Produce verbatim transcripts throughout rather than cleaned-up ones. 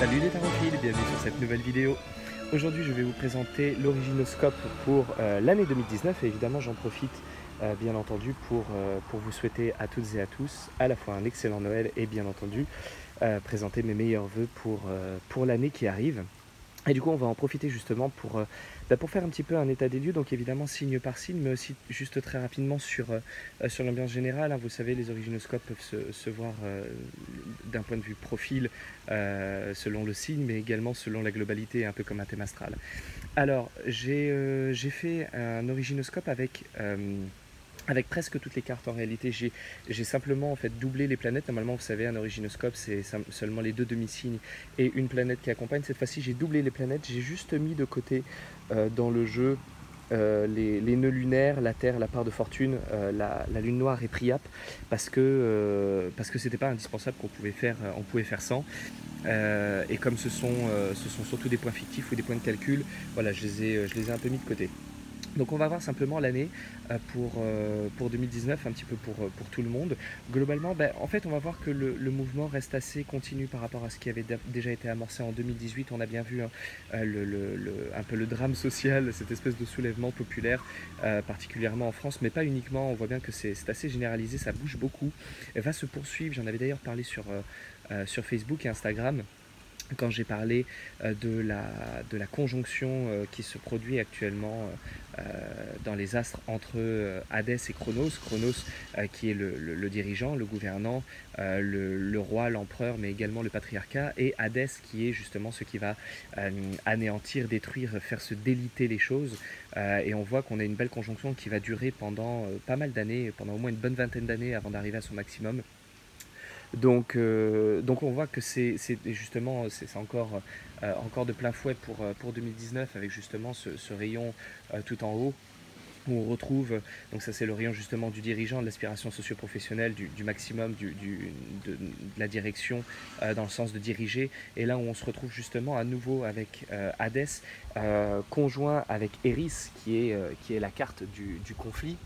Salut les tarophiles, bienvenue sur cette nouvelle vidéo. Aujourd'hui je vais vous présenter l'Originoscope pour euh, l'année deux mille dix-neuf et évidemment j'en profite euh, bien entendu pour, euh, pour vous souhaiter à toutes et à tous à la fois un excellent Noël et bien entendu euh, présenter mes meilleurs voeux pour, euh, pour l'année qui arrive. Et du coup on va en profiter justement pour, euh, bah pour faire un petit peu un état des lieux, donc évidemment signe par signe, mais aussi juste très rapidement sur, euh, sur l'ambiance générale. Hein. Vous savez, les originoscopes peuvent se, se voir euh, d'un point de vue profil euh, selon le signe, mais également selon la globalité, un peu comme un thème astral. Alors j'ai euh, j'ai fait un originoscope avec... Euh, avec presque toutes les cartes en réalité. J'ai simplement en fait doublé les planètes. Normalement vous savez un originoscope c'est seulement les deux demi-signes et une planète qui accompagne. Cette fois-ci j'ai doublé les planètes, j'ai juste mis de côté euh, dans le jeu euh, les, les nœuds lunaires, la Terre, la part de fortune, euh, la, la lune noire et Priape parce que euh, parce que c'était pas indispensable qu'on pouvait faire, on pouvait faire sans. Euh, et comme ce sont, euh, ce sont surtout des points fictifs ou des points de calcul, voilà je les ai, je les ai un peu mis de côté. Donc on va voir simplement l'année pour, pour deux mille dix-neuf, un petit peu pour, pour tout le monde. Globalement, ben, en fait on va voir que le, le mouvement reste assez continu par rapport à ce qui avait déjà été amorcé en deux mille dix-huit. On a bien vu hein, le, le, le, un peu le drame social, cette espèce de soulèvement populaire, euh, particulièrement en France, mais pas uniquement. On voit bien que c'est assez généralisé, ça bouge beaucoup, et va se poursuivre. J'en avais d'ailleurs parlé sur, euh, sur Facebook et Instagram, quand j'ai parlé de la, de la conjonction qui se produit actuellement dans les astres entre Hadès et Chronos, Chronos qui est le, le, le dirigeant, le gouvernant, le, le roi, l'empereur, mais également le patriarcat, et Hadès qui est justement ce qui va anéantir, détruire, faire se déliter les choses. Et on voit qu'on a une belle conjonction qui va durer pendant pas mal d'années, pendant au moins une bonne vingtaine d'années avant d'arriver à son maximum. Donc, euh, donc on voit que c'est justement c'est encore, euh, encore de plein fouet pour, pour deux mille dix-neuf avec justement ce, ce rayon euh, tout en haut où on retrouve, donc ça c'est le rayon justement du dirigeant, de l'aspiration socio-professionnelle, du, du maximum, du, du, de, de la direction euh, dans le sens de diriger, et là où on se retrouve justement à nouveau avec euh, Hadès, euh, conjoint avec Eris qui est, euh, qui est la carte du, du conflit,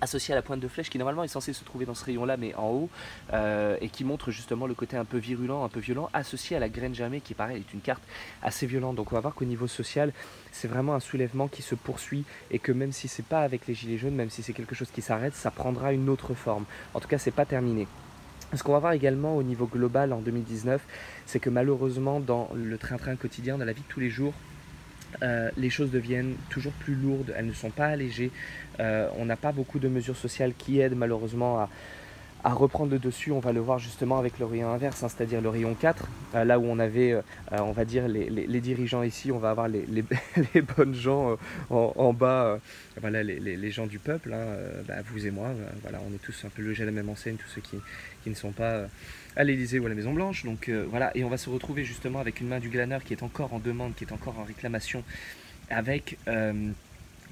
associé à la pointe de flèche qui normalement est censée se trouver dans ce rayon là mais en haut euh, et qui montre justement le côté un peu virulent, un peu violent, associé à la graine germée qui pareil est une carte assez violente. Donc on va voir qu'au niveau social c'est vraiment un soulèvement qui se poursuit et que même si c'est pas avec les gilets jaunes, même si c'est quelque chose qui s'arrête, ça prendra une autre forme, en tout cas c'est pas terminé. Ce qu'on va voir également au niveau global en deux mille dix-neuf, c'est que malheureusement dans le train-train quotidien, dans la vie de tous les jours, Euh, les choses deviennent toujours plus lourdes, elles ne sont pas allégées, euh, on n'a pas beaucoup de mesures sociales qui aident malheureusement à, à reprendre le dessus. On va le voir justement avec le rayon inverse, hein, c'est-à-dire le rayon quatre, euh, là où on avait, euh, on va dire, les, les, les dirigeants ici, on va avoir les, les, les bonnes gens euh, en, en bas, euh, voilà, les, les, les gens du peuple, hein, euh, bah, vous et moi, euh, voilà, on est tous un peu logés à la même enseigne, tous ceux qui, qui ne sont pas... Euh, à l'Elysée ou à la Maison Blanche, donc euh, voilà, et on va se retrouver justement avec une main du glaneur qui est encore en demande, qui est encore en réclamation, avec, euh,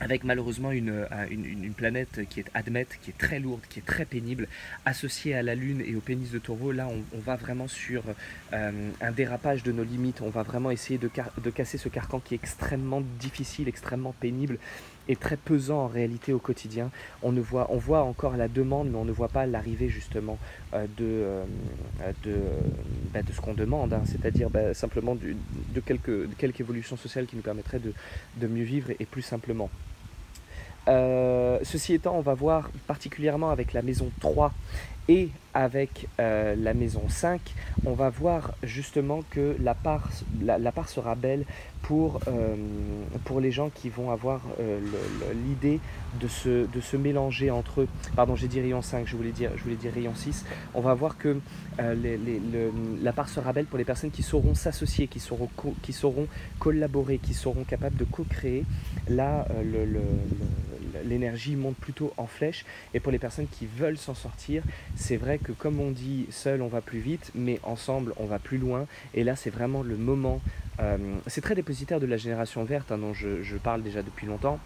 avec malheureusement une, une, une planète qui est admette, qui est très lourde, qui est très pénible, associée à la Lune et au pénis de Taureau. Là on, on va vraiment sur euh, un dérapage de nos limites, on va vraiment essayer de, de casser ce carcan qui est extrêmement difficile, extrêmement pénible, est très pesant en réalité au quotidien. On, ne voit, on voit encore la demande, mais on ne voit pas l'arrivée justement euh, de, euh, de, bah, de ce qu'on demande, hein, c'est-à-dire bah, simplement du, de quelques, quelques évolutions sociales qui nous permettraient de, de mieux vivre et plus simplement. Euh, ceci étant, on va voir particulièrement avec la maison trois et avec euh, la maison cinq, on va voir justement que la part, la, la part sera belle pour, euh, pour les gens qui vont avoir euh, l'idée de se, de se mélanger entre eux. Pardon, j'ai dit rayon cinq, je voulais dire, je voulais dire rayon six. On va voir que euh, les, les, le, la part sera belle pour les personnes qui sauront s'associer, qui sauront, co qui sauront collaborer, qui seront capables de co-créer. Là, euh, le, le, le, l'énergie monte plutôt en flèche. Et pour les personnes qui veulent s'en sortir, c'est vrai que comme on dit, seul on va plus vite, mais ensemble on va plus loin. Et là c'est vraiment le moment, euh, c'est très dépositaire de la génération verte hein, dont je, je parle déjà depuis longtemps,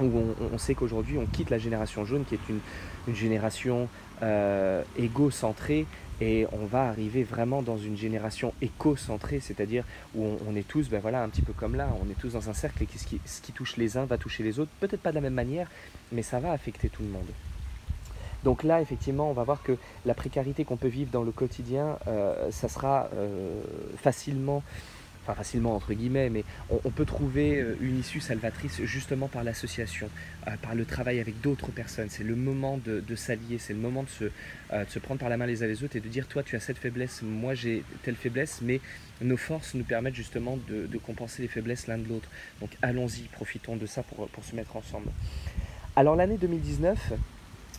où on, on sait qu'aujourd'hui on quitte la génération jaune qui est une, une génération euh, égocentrée, et on va arriver vraiment dans une génération éco-centrée, c'est-à-dire où on, on est tous, ben voilà, un petit peu comme là, on est tous dans un cercle et ce qui, ce qui touche les uns va toucher les autres, peut-être pas de la même manière, mais ça va affecter tout le monde. Donc là, effectivement, on va voir que la précarité qu'on peut vivre dans le quotidien, euh, ça sera euh, facilement, enfin facilement entre guillemets, mais on, on peut trouver une issue salvatrice justement par l'association, euh, par le travail avec d'autres personnes. C'est le moment de, de s'allier, c'est le moment de se, euh, de se prendre par la main les uns les autres et de dire toi tu as cette faiblesse, moi j'ai telle faiblesse, mais nos forces nous permettent justement de, de compenser les faiblesses l'un de l'autre. Donc allons-y, profitons de ça pour, pour se mettre ensemble. Alors l'année deux mille dix-neuf,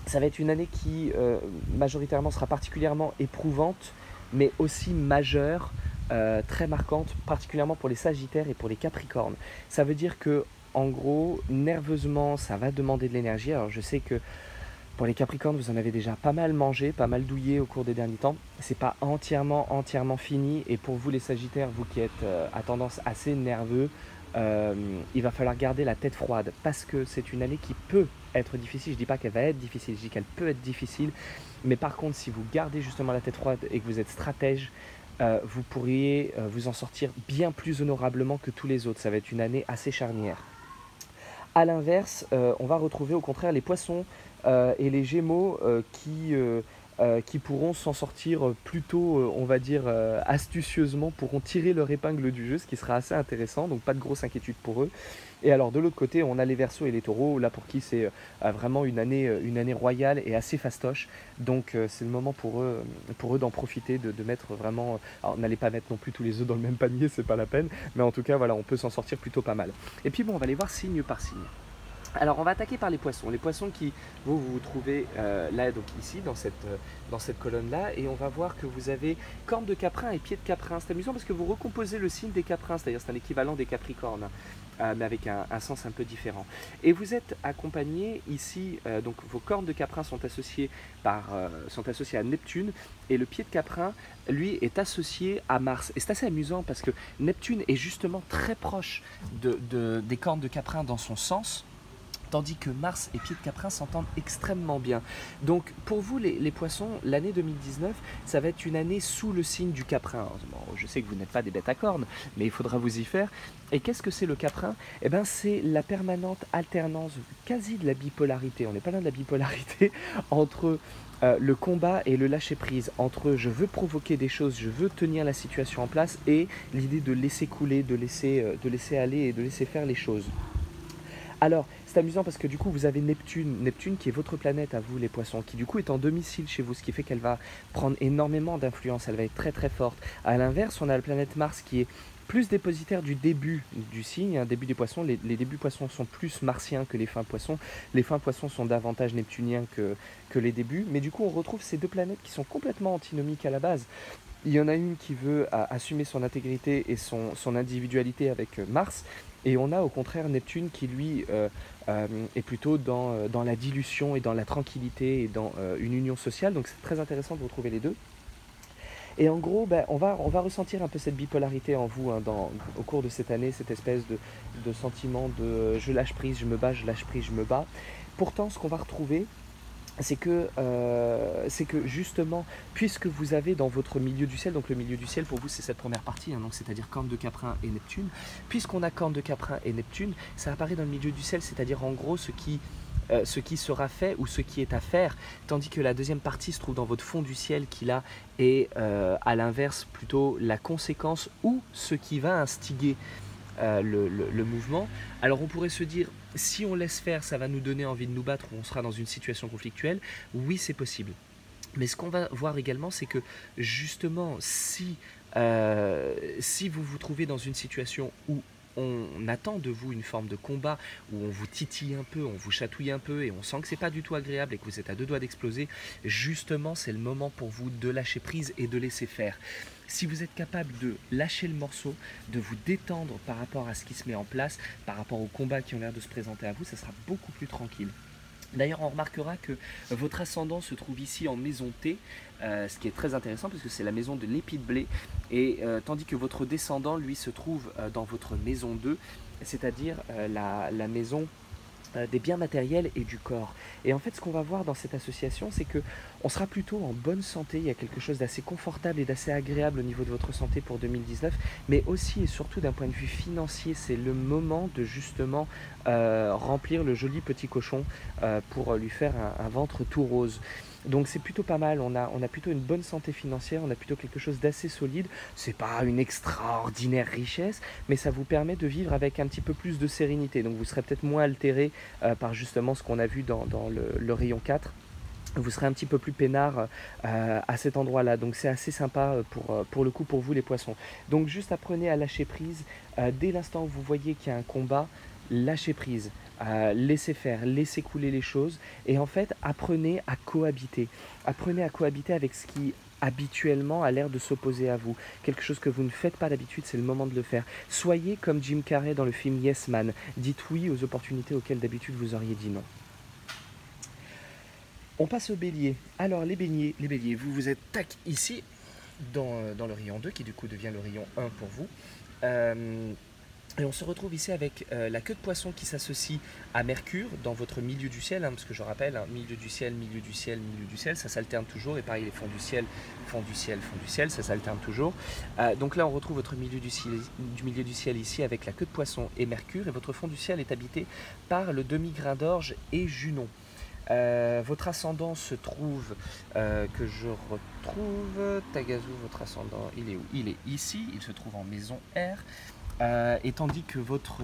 ça va être une année qui euh, majoritairement sera particulièrement éprouvante, mais aussi majeure, euh, très marquante, particulièrement pour les Sagittaires et pour les Capricornes. Ça veut dire que, en gros, nerveusement, ça va demander de l'énergie. Alors je sais que pour les Capricornes, vous en avez déjà pas mal mangé, pas mal douillé au cours des derniers temps. C'est pas entièrement, entièrement fini. Et pour vous les Sagittaires, vous qui êtes euh, à tendance assez nerveux, Euh, il va falloir garder la tête froide parce que c'est une année qui peut être difficile. Je ne dis pas qu'elle va être difficile, je dis qu'elle peut être difficile. Mais par contre, si vous gardez justement la tête froide et que vous êtes stratège, euh, vous pourriez euh, vous en sortir bien plus honorablement que tous les autres. Ça va être une année assez charnière. A l'inverse, euh, on va retrouver au contraire les Poissons euh, et les Gémeaux euh, qui... Euh, Euh, qui pourront s'en sortir plutôt, euh, on va dire, euh, astucieusement, pourront tirer leur épingle du jeu, ce qui sera assez intéressant, donc pas de grosse inquiétude pour eux. Et alors de l'autre côté, on a les Verseaux et les Taureaux, là pour qui c'est euh, vraiment une année, une année royale et assez fastoche, donc euh, c'est le moment pour eux, pour eux d'en profiter, de, de mettre vraiment... Alors n'allez pas mettre non plus tous les œufs dans le même panier, c'est pas la peine, mais en tout cas, voilà, on peut s'en sortir plutôt pas mal. Et puis bon, on va les voir signe par signe. Alors on va attaquer par les Poissons, les Poissons qui, vous, vous, vous trouvez euh, là, donc ici, dans cette, euh, dans cette colonne-là, et on va voir que vous avez cornes de caprin et pieds de caprin. C'est amusant parce que vous recomposez le signe des caprins, c'est-à-dire c'est un équivalent des Capricornes, euh, mais avec un, un sens un peu différent. Et vous êtes accompagné ici, euh, donc vos cornes de caprin sont associées, par, euh, sont associées à Neptune, et le pied de caprin, lui, est associé à Mars. Et c'est assez amusant parce que Neptune est justement très proche de, de, des cornes de caprin dans son sens, tandis que Mars et pied de caprin s'entendent extrêmement bien. Donc pour vous les, les Poissons, l'année deux mille dix-neuf, ça va être une année sous le signe du caprin. Bon, je sais que vous n'êtes pas des bêtes à cornes, mais il faudra vous y faire. Et qu'est-ce que c'est le caprin? Eh bien c'est la permanente alternance, quasi de la bipolarité, on n'est pas loin de la bipolarité, entre euh, le combat et le lâcher-prise, entre je veux provoquer des choses, je veux tenir la situation en place, et l'idée de laisser couler, de laisser, euh, de laisser aller et de laisser faire les choses. Alors, c'est amusant parce que du coup, vous avez Neptune, Neptune qui est votre planète à vous, les Poissons, qui du coup est en domicile chez vous, ce qui fait qu'elle va prendre énormément d'influence, elle va être très très forte. À l'inverse, on a la planète Mars qui est plus dépositaire du début du signe, hein, début des Poissons. Les, les débuts Poissons sont plus martiens que les fins Poissons. Les fins Poissons sont davantage neptuniens que, que les débuts. Mais du coup, on retrouve ces deux planètes qui sont complètement antinomiques à la base. Il y en a une qui veut à, assumer son intégrité et son, son individualité avec Mars. Et on a au contraire Neptune qui, lui, euh, euh, est plutôt dans, dans la dilution et dans la tranquillité et dans euh, une union sociale. Donc c'est très intéressant de retrouver les deux. Et en gros, ben, on, va, on va ressentir un peu cette bipolarité en vous hein, dans, au cours de cette année, cette espèce de, de sentiment de je lâche prise, je me bats, je lâche prise, je me bats. Pourtant, ce qu'on va retrouver... c'est que, euh, c'est que justement, puisque vous avez dans votre milieu du ciel, donc le milieu du ciel pour vous c'est cette première partie, hein, donc c'est-à-dire cornes de caprin et Neptune, puisqu'on a cornes de caprin et Neptune, ça apparaît dans le milieu du ciel, c'est-à-dire en gros ce qui... Euh, ce qui sera fait ou ce qui est à faire, tandis que la deuxième partie se trouve dans votre fond du ciel qui là est euh, à l'inverse plutôt la conséquence ou ce qui va instiguer euh, le, le, le mouvement. Alors on pourrait se dire si on laisse faire ça va nous donner envie de nous battre ou on sera dans une situation conflictuelle, oui c'est possible. Mais ce qu'on va voir également c'est que justement si, euh, si vous vous trouvez dans une situation où on attend de vous une forme de combat où on vous titille un peu, on vous chatouille un peu et on sent que c'est pas du tout agréable et que vous êtes à deux doigts d'exploser, justement c'est le moment pour vous de lâcher prise et de laisser faire. Si vous êtes capable de lâcher le morceau, de vous détendre par rapport à ce qui se met en place, par rapport aux combats qui ont l'air de se présenter à vous, ça sera beaucoup plus tranquille. D'ailleurs, on remarquera que votre ascendant se trouve ici en maison T, euh, ce qui est très intéressant parce que c'est la maison de l'épi de blé, et euh, tandis que votre descendant, lui, se trouve euh, dans votre maison deux, c'est-à-dire euh, la, la maison euh, des biens matériels et du corps. Et en fait, ce qu'on va voir dans cette association, c'est que on sera plutôt en bonne santé, il y a quelque chose d'assez confortable et d'assez agréable au niveau de votre santé pour deux mille dix-neuf, mais aussi et surtout d'un point de vue financier, c'est le moment de justement euh, remplir le joli petit cochon euh, pour lui faire un, un ventre tout rose. Donc c'est plutôt pas mal, on a, on a plutôt une bonne santé financière, on a plutôt quelque chose d'assez solide, c'est pas une extraordinaire richesse, mais ça vous permet de vivre avec un petit peu plus de sérénité, donc vous serez peut-être moins altéré euh, par justement ce qu'on a vu dans, dans le, le rayon quatre. Vous serez un petit peu plus peinard euh, à cet endroit-là. Donc c'est assez sympa pour, pour le coup pour vous les poissons. Donc juste apprenez à lâcher prise. Euh, dès l'instant où vous voyez qu'il y a un combat, lâchez prise. Euh, laissez faire, laissez couler les choses. Et en fait, apprenez à cohabiter. Apprenez à cohabiter avec ce qui habituellement a l'air de s'opposer à vous. Quelque chose que vous ne faites pas d'habitude, c'est le moment de le faire. Soyez comme Jim Carrey dans le film Yes Man. Dites oui aux opportunités auxquelles d'habitude vous auriez dit non. On passe au bélier. Alors les béliers, les béliers, vous vous êtes tac ici dans, dans le rayon deux qui du coup devient le rayon un pour vous. Euh, et on se retrouve ici avec euh, la queue de poisson qui s'associe à Mercure dans votre milieu du ciel, hein, parce que je rappelle, hein, milieu du ciel, milieu du ciel, milieu du ciel, ça s'alterne toujours. Et pareil, les fonds du ciel, fonds du ciel, fonds du ciel, ça s'alterne toujours. Euh, donc là, on retrouve votre milieu du, ciel, du milieu du ciel ici avec la queue de poisson et Mercure. Et votre fond du ciel est habité par le demi-grain d'orge et Junon. Euh, votre ascendant se trouve, euh, que je retrouve, Tagazu, votre ascendant, il est où? Il est ici, il se trouve en maison R, euh, et tandis que votre,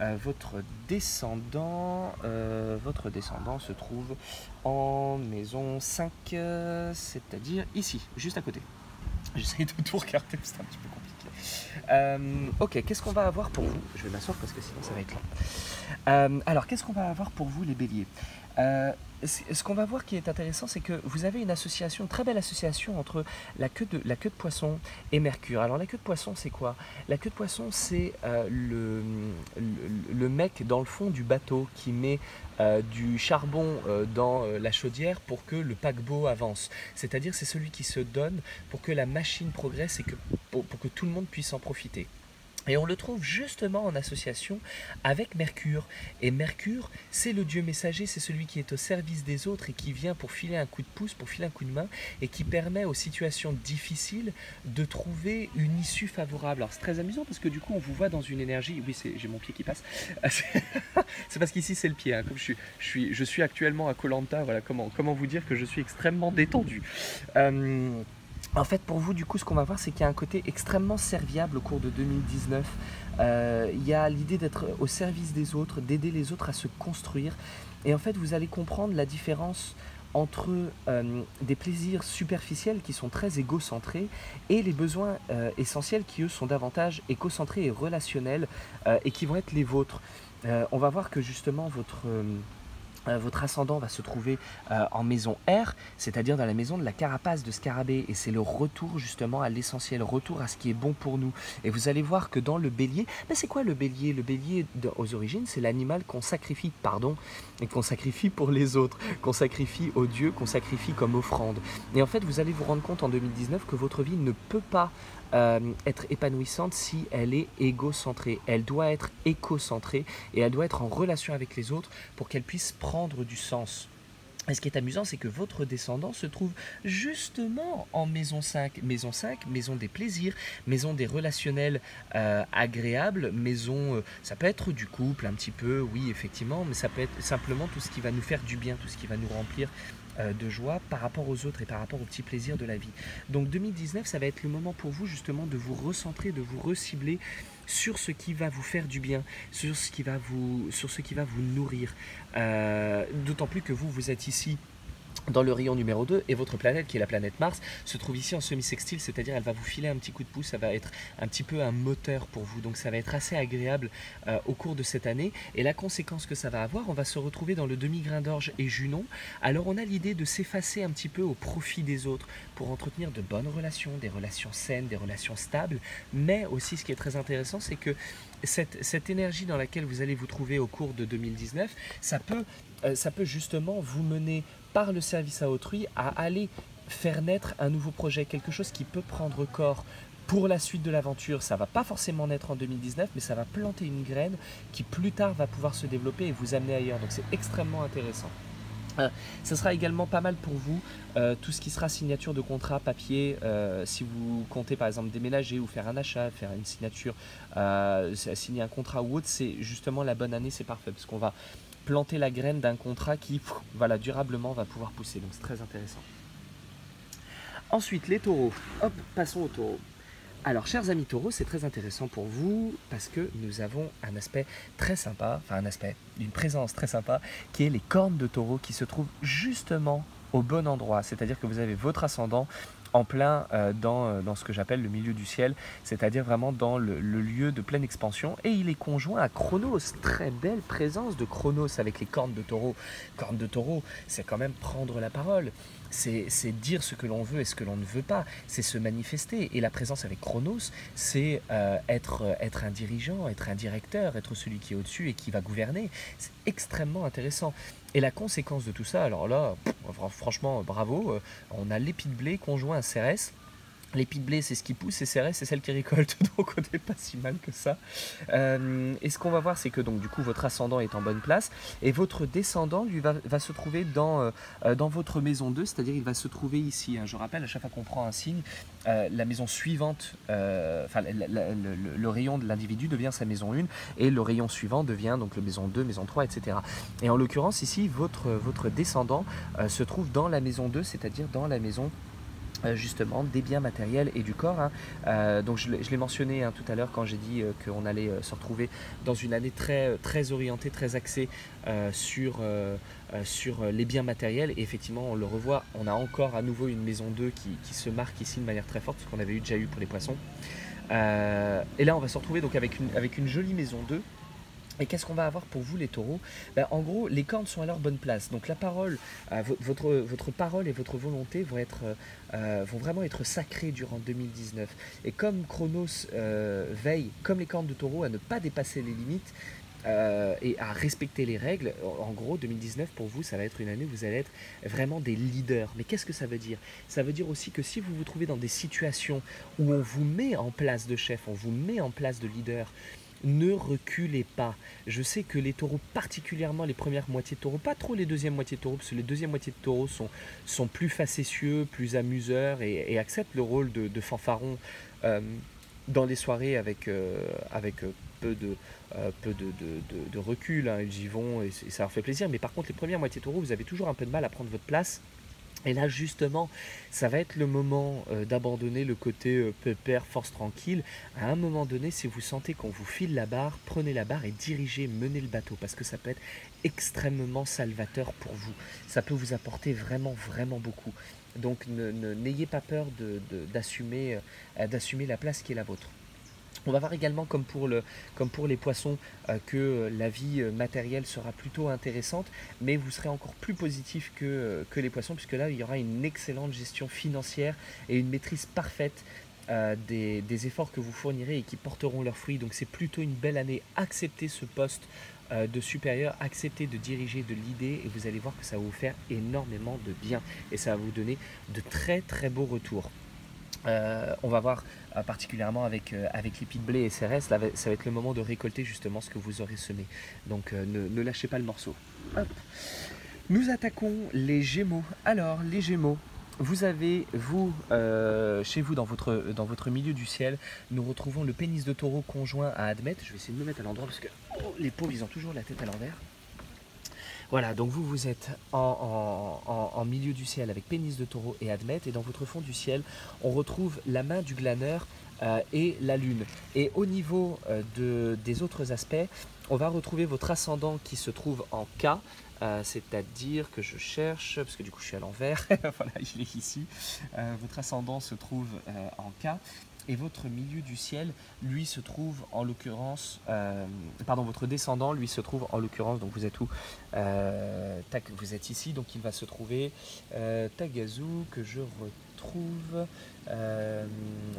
euh, votre, descendant, euh, votre descendant se trouve en maison cinq, euh, c'est-à-dire ici, juste à côté. J'essaie de tout regarder, c'est un petit peu compliqué. Euh, ok, qu'est-ce qu'on va avoir pour vous? Je vais m'asseoir parce que sinon ça va être long. Euh, alors, qu'est-ce qu'on va avoir pour vous les béliers? Euh, ce qu'on va voir qui est intéressant, c'est que vous avez une association, une très belle association entre la queue de, la queue de poisson et Mercure. Alors la queue de poisson, c'est quoi? La queue de poisson, c'est euh, le, le, le mec dans le fond du bateau qui met euh, du charbon euh, dans euh, la chaudière pour que le paquebot avance. C'est-à-dire c'est celui qui se donne pour que la machine progresse et que, pour, pour que tout le monde puisse en profiter. Et on le trouve justement en association avec Mercure. Et Mercure, c'est le dieu messager, c'est celui qui est au service des autres et qui vient pour filer un coup de pouce, pour filer un coup de main, et qui permet aux situations difficiles de trouver une issue favorable. Alors c'est très amusant parce que du coup on vous voit dans une énergie... Oui, j'ai mon pied qui passe. C'est parce qu'ici c'est le pied. Hein. Comme je suis, je, suis, je suis actuellement à Koh Lanta, voilà comment, comment vous dire que je suis extrêmement détendu. Euh... En fait, pour vous, du coup, ce qu'on va voir, c'est qu'il y a un côté extrêmement serviable au cours de deux mille dix-neuf. Euh, il y a l'idée d'être au service des autres, d'aider les autres à se construire. Et en fait, vous allez comprendre la différence entre euh, des plaisirs superficiels qui sont très égocentrés et les besoins euh, essentiels qui, eux, sont davantage égocentrés et relationnels euh, et qui vont être les vôtres. Euh, on va voir que, justement, votre... Euh, Votre ascendant va se trouver euh, en maison R, c'est-à-dire dans la maison de la carapace de scarabée. Et c'est le retour justement à l'essentiel, retour à ce qui est bon pour nous. Et vous allez voir que dans le bélier, ben c'est quoi le bélier? Le bélier de, aux origines, c'est l'animal qu'on sacrifie, pardon, et qu'on sacrifie pour les autres, qu'on sacrifie aux dieux, qu'on sacrifie comme offrande. Et en fait, vous allez vous rendre compte en deux mille dix-neuf que votre vie ne peut pas Euh, être épanouissante si elle est égocentrée. Elle doit être éco-centrée et elle doit être en relation avec les autres pour qu'elle puisse prendre du sens. Et ce qui est amusant, c'est que votre descendant se trouve justement en maison cinq. Maison cinq, maison des plaisirs, maison des relationnels euh, agréables, maison, euh, ça peut être du couple un petit peu, oui effectivement, mais ça peut être simplement tout ce qui va nous faire du bien, tout ce qui va nous remplir de joie par rapport aux autres et par rapport aux petits plaisirs de la vie. Donc deux mille dix-neuf, ça va être le moment pour vous justement de vous recentrer, de vous recibler sur ce qui va vous faire du bien, sur ce qui va vous, sur ce qui va vous nourrir. Euh, d'autant plus que vous, vous êtes ici dans le rayon numéro deux et votre planète, qui est la planète Mars, se trouve ici en semi-sextile, c'est-à-dire elle va vous filer un petit coup de pouce, ça va être un petit peu un moteur pour vous, donc ça va être assez agréable euh, au cours de cette année. Et la conséquence que ça va avoir, on va se retrouver dans le demi-grain d'orge et Junon. Alors on a l'idée de s'effacer un petit peu au profit des autres pour entretenir de bonnes relations, des relations saines, des relations stables, mais aussi ce qui est très intéressant, c'est que cette, cette énergie dans laquelle vous allez vous trouver au cours de deux mille dix-neuf, ça peut, euh, ça peut justement vous mener par le service à autrui à aller faire naître un nouveau projet, quelque chose qui peut prendre corps pour la suite de l'aventure. Ça ne va pas forcément naître en deux mille dix-neuf, mais ça va planter une graine qui plus tard va pouvoir se développer et vous amener ailleurs. Donc c'est extrêmement intéressant. Euh, ça sera également pas mal pour vous, euh, tout ce qui sera signature de contrat papier, euh, si vous comptez par exemple déménager ou faire un achat, faire une signature, euh, signer un contrat ou autre, c'est justement la bonne année, c'est parfait, parce qu'on va planter la graine d'un contrat qui, pff, voilà, durablement va pouvoir pousser, donc c'est très intéressant. Ensuite, les taureaux, hop, passons aux taureaux. Alors, chers amis taureaux, c'est très intéressant pour vous parce que nous avons un aspect très sympa, enfin un aspect, une présence très sympa, qui est les cornes de taureau qui se trouvent justement au bon endroit. C'est-à-dire que vous avez votre ascendant en plein euh, dans, dans ce que j'appelle le milieu du ciel, c'est-à-dire vraiment dans le, le lieu de pleine expansion. Et il est conjoint à Chronos, très belle présence de Chronos avec les cornes de taureau. Cornes de taureau, c'est quand même prendre la parole. C'est dire ce que l'on veut et ce que l'on ne veut pas, c'est se manifester. Et la présence avec Chronos, c'est euh, être, être un dirigeant, être un directeur, être celui qui est au-dessus et qui va gouverner. C'est extrêmement intéressant. Et la conséquence de tout ça, alors là, pff, franchement, bravo, on a l'épi de blé conjoint à Cérès. L'épi de blé, c'est ce qui pousse, et Cérès, c'est celle qui récolte, donc on n'est pas si mal que ça. Euh, et ce qu'on va voir, c'est que donc du coup, votre ascendant est en bonne place, et votre descendant, lui, va, va se trouver dans, euh, dans votre maison deux, c'est-à-dire il va se trouver ici. Hein. Je rappelle, à chaque fois qu'on prend un signe, euh, la maison suivante, euh, enfin la, la, la, le, le rayon de l'individu devient sa maison un, et le rayon suivant devient donc le maison deux, maison trois, et cetera. Et en l'occurrence, ici, votre, votre descendant euh, se trouve dans la maison deux, c'est-à-dire dans la maison justement des biens matériels et du corps. Hein. Euh, donc je, je l'ai mentionné hein, tout à l'heure quand j'ai dit euh, qu'on allait euh, se retrouver dans une année très, très orientée, très axée euh, sur, euh, sur les biens matériels. Et effectivement, on le revoit, on a encore à nouveau une maison deux qui, qui se marque ici de manière très forte, parce qu'on avait eu, déjà eu pour les poissons. Euh, et là, on va se retrouver donc avec une, avec une jolie maison deux. Et qu'est-ce qu'on va avoir pour vous les taureaux? Ben, en gros, les cornes sont à leur bonne place. Donc la parole, euh, votre, votre parole et votre volonté vont, être, euh, vont vraiment être sacrées durant deux mille dix-neuf. Et comme Chronos euh, veille, comme les cornes de taureau, à ne pas dépasser les limites euh, et à respecter les règles, en gros, deux mille dix-neuf pour vous, ça va être une année où vous allez être vraiment des leaders. Mais qu'est-ce que ça veut dire? Ça veut dire aussi que si vous vous trouvez dans des situations où on vous met en place de chef, on vous met en place de leader, ne reculez pas. Je sais que les taureaux, particulièrement les premières moitiés de taureaux, pas trop les deuxièmes moitiés de taureaux, parce que les deuxièmes moitiés de taureaux sont, sont plus facétieux, plus amuseurs et, et acceptent le rôle de, de fanfaron euh, dans les soirées avec, euh, avec peu de, euh, peu de, de, de, de recul. Hein. Ils y vont et, et ça leur fait plaisir. Mais par contre, les premières moitiés de taureaux, vous avez toujours un peu de mal à prendre votre place. Et là, justement, ça va être le moment euh, d'abandonner le côté euh, pépère, force tranquille. À un moment donné, si vous sentez qu'on vous file la barre, prenez la barre et dirigez, menez le bateau. Parce que ça peut être extrêmement salvateur pour vous. Ça peut vous apporter vraiment, vraiment beaucoup. Donc, ne, ne, n'ayez pas peur de, de, d'assumer, euh, d'assumer la place qui est la vôtre. On va voir également, comme pour, le, comme pour les poissons, euh, que la vie matérielle sera plutôt intéressante, mais vous serez encore plus positif que, euh, que les poissons, puisque là, il y aura une excellente gestion financière et une maîtrise parfaite euh, des, des efforts que vous fournirez et qui porteront leurs fruits. Donc, c'est plutôt une belle année. Acceptez ce poste euh, de supérieur, acceptez de diriger, de l'idée, et vous allez voir que ça va vous faire énormément de bien et ça va vous donner de très, très beaux retours. Euh, on va voir euh, particulièrement avec, euh, avec l'épi de blé et Cérès, là, ça va être le moment de récolter justement ce que vous aurez semé. Donc euh, ne, ne lâchez pas le morceau. Hop. Nous attaquons les Gémeaux. Alors les Gémeaux, vous avez, vous, euh, chez vous, dans votre, dans votre milieu du ciel, nous retrouvons le pénis de taureau conjoint à Admet. Je vais essayer de me mettre à l'endroit parce que oh, les pauvres, ils ont toujours la tête à l'envers. Voilà, donc vous, vous êtes en, en, en, en milieu du ciel avec pénis de taureau et Admet, et dans votre fond du ciel, on retrouve la main du glaneur euh, et la lune. Et au niveau euh, de, des autres aspects, on va retrouver votre ascendant qui se trouve en K, euh, c'est-à-dire que je cherche, parce que du coup je suis à l'envers, voilà, il est ici, euh, votre ascendant se trouve euh, en K. Et votre milieu du ciel, lui, se trouve en l'occurrence, euh, pardon, votre descendant, lui, se trouve en l'occurrence, donc vous êtes où euh, tac, vous êtes ici, donc il va se trouver euh, Tagazu, que je retrouve, euh,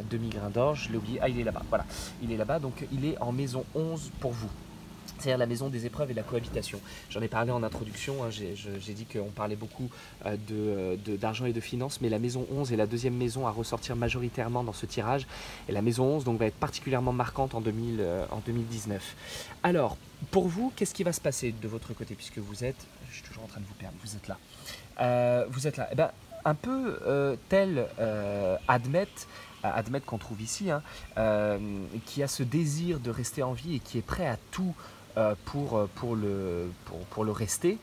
demi-grain d'orge, je l'ai oublié, ah, il est là-bas, voilà, il est là-bas, donc il est en maison onze pour vous. C'est-à-dire la maison des épreuves et de la cohabitation. J'en ai parlé en introduction, hein, j'ai dit qu'on parlait beaucoup euh, d'argent de, de, et de finances, mais la maison onze est la deuxième maison à ressortir majoritairement dans ce tirage. Et la maison onze donc, va être particulièrement marquante en, deux mille, euh, en deux mille dix-neuf. Alors, pour vous, qu'est-ce qui va se passer de votre côté, puisque vous êtes je suis toujours en train de vous perdre, vous êtes là. Euh, vous êtes là. Eh ben, un peu euh, tel euh, Admet, Admet qu'on trouve ici, hein, euh, qui a ce désir de rester en vie et qui est prêt à tout euh, pour, pour, le, pour, pour le rester.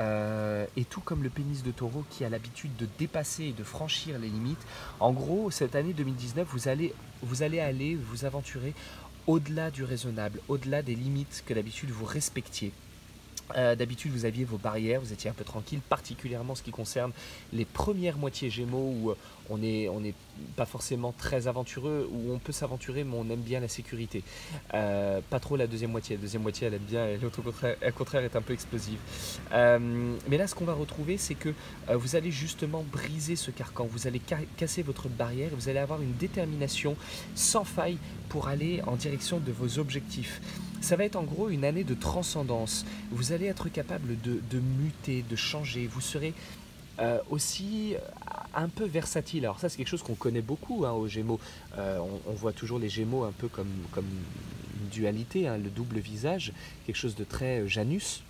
Euh, et tout comme le pénis de taureau qui a l'habitude de dépasser et de franchir les limites. En gros, cette année deux mille dix-neuf, vous allez, vous allez aller vous aventurer au-delà du raisonnable, au-delà des limites que d'habitude vous respectiez. Euh, d'habitude, vous aviez vos barrières, vous étiez un peu tranquille, particulièrement ce qui concerne les premières moitiés Gémeaux où on n'est on n'est pas forcément très aventureux, où on peut s'aventurer mais on aime bien la sécurité. Euh, pas trop la deuxième moitié, la deuxième moitié elle aime bien et l'autre au contraire est un peu explosive. Euh, mais là, ce qu'on va retrouver, c'est que euh, vous allez justement briser ce carcan, vous allez ca casser votre barrière, vous allez avoir une détermination sans faille pour aller en direction de vos objectifs. Ça va être en gros une année de transcendance. Vous allez être capable de, de muter, de changer. Vous serez euh, aussi un peu versatile. Alors ça, c'est quelque chose qu'on connaît beaucoup hein, aux Gémeaux. Euh, on, on voit toujours les Gémeaux un peu comme, comme une dualité, hein, le double visage, quelque chose de très Janus.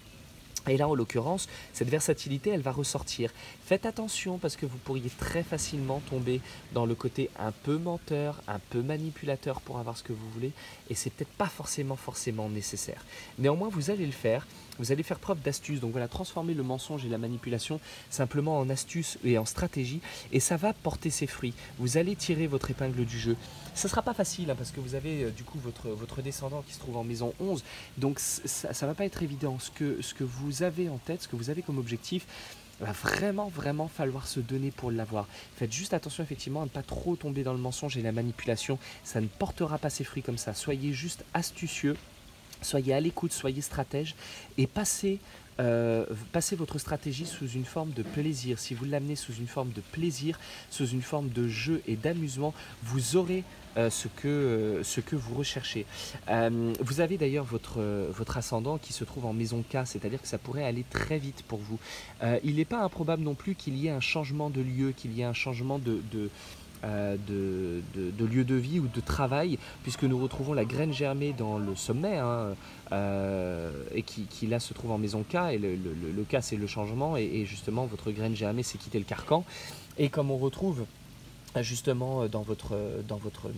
Et là, en l'occurrence, cette versatilité, elle va ressortir. Faites attention parce que vous pourriez très facilement tomber dans le côté un peu menteur, un peu manipulateur pour avoir ce que vous voulez. Et c'est peut-être pas forcément, forcément nécessaire. Néanmoins, vous allez le faire. Vous allez faire preuve d'astuce. Donc voilà, transformer le mensonge et la manipulation simplement en astuce et en stratégie. Et ça va porter ses fruits. Vous allez tirer votre épingle du jeu. Ça ne sera pas facile hein, parce que vous avez euh, du coup votre, votre descendant qui se trouve en maison onze. Donc ça ne va pas être évident. Ce que, ce que vous avez en tête, ce que vous avez comme objectif, va vraiment, vraiment falloir se donner pour l'avoir. Faites juste attention effectivement à ne pas trop tomber dans le mensonge et la manipulation. Ça ne portera pas ses fruits comme ça. Soyez juste astucieux, soyez à l'écoute, soyez stratège et passez... Euh, passez votre stratégie sous une forme de plaisir. Si vous l'amenez sous une forme de plaisir, sous une forme de jeu et d'amusement, vous aurez euh, ce, que, euh, ce que vous recherchez. Euh, vous avez d'ailleurs votre, euh, votre ascendant qui se trouve en maison K, c'est-à-dire que ça pourrait aller très vite pour vous. Euh, il n'est pas improbable non plus qu'il y ait un changement de lieu, qu'il y ait un changement de... de De, de, de lieu de vie ou de travail, puisque nous retrouvons la graine germée dans le sommet hein, euh, et qui, qui là se trouve en maison K, et le, le, le K c'est le changement et, et justement votre graine germée c'est quitter le carcan. Et comme on retrouve justement dans votre, dans votre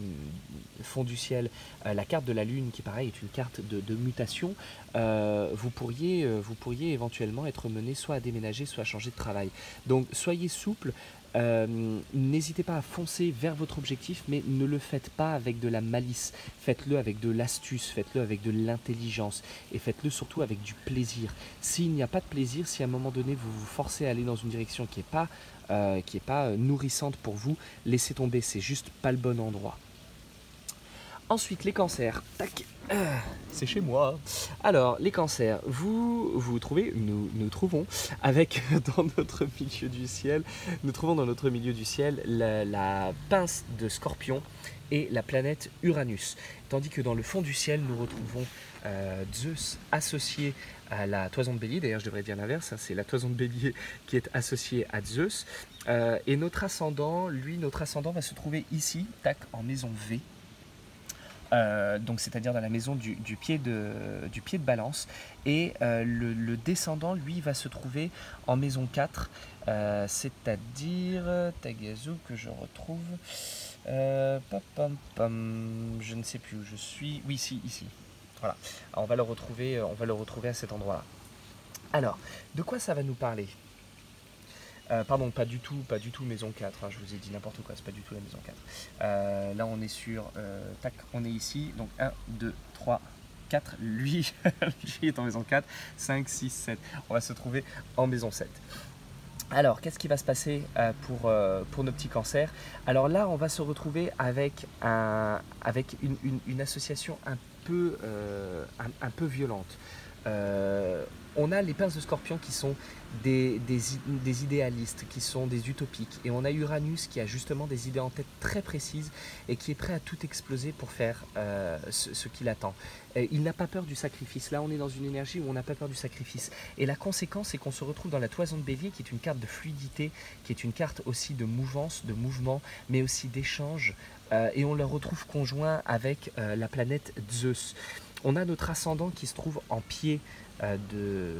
fond du ciel la carte de la lune qui pareil est une carte de, de mutation, euh, vous, pourriez, vous pourriez éventuellement être mené soit à déménager soit à changer de travail. Donc soyez souple. Euh, n'hésitez pas à foncer vers votre objectif, mais ne le faites pas avec de la malice, faites-le avec de l'astuce, faites-le avec de l'intelligence et faites-le surtout avec du plaisir. S'il n'y a pas de plaisir, si à un moment donné vous vous forcez à aller dans une direction qui n'est pas, euh, qui n'est pas nourrissante pour vous, laissez tomber, c'est juste pas le bon endroit. Ensuite, les cancers, tac, euh, c'est chez moi. Alors, les cancers, vous, vous trouvez, nous, nous trouvons avec, dans notre milieu du ciel, nous trouvons dans notre milieu du ciel la, la pince de Scorpion et la planète Uranus. Tandis que dans le fond du ciel, nous retrouvons euh, Zeus associé à la toison de bélier. D'ailleurs, je devrais dire l'inverse, hein, c'est la toison de bélier qui est associée à Zeus. Euh, et notre ascendant, lui, notre ascendant va se trouver ici, tac, en maison V. Euh, donc c'est-à-dire dans la maison du, du, pied de, du pied de balance, et euh, le, le descendant lui va se trouver en maison quatre, euh, c'est-à-dire Tagazu que je retrouve euh, pam, pam, pam, je ne sais plus où je suis, oui si, ici, voilà. Alors, on va le retrouver, on va le retrouver à cet endroit-là. Alors, de quoi ça va nous parler? Euh, pardon, pas du tout, pas du tout maison quatre, hein, je vous ai dit n'importe quoi, c'est pas du tout la maison quatre. Euh, là on est sur, euh, tac, on est ici, donc un, deux, trois, quatre, lui, lui est en maison quatre, cinq, six, sept, on va se trouver en maison sept. Alors, qu'est-ce qui va se passer euh, pour, euh, pour nos petits cancers? Alors là, on va se retrouver avec, un, avec une, une, une association un peu, euh, un, un peu violente. Euh, on a les pinces de Scorpion qui sont des, des, des idéalistes, qui sont des utopiques, et on a Uranus qui a justement des idées en tête très précises et qui est prêt à tout exploser pour faire euh, ce, ce qu'il attend. Et il n'a pas peur du sacrifice. Là on est dans une énergie où on n'a pas peur du sacrifice, et la conséquence c'est qu'on se retrouve dans la toison de bélier qui est une carte de fluidité, qui est une carte aussi de mouvance, de mouvement, mais aussi d'échange, euh, et on le retrouve conjoint avec euh, la planète Zeus. On a notre ascendant qui se trouve en pied de,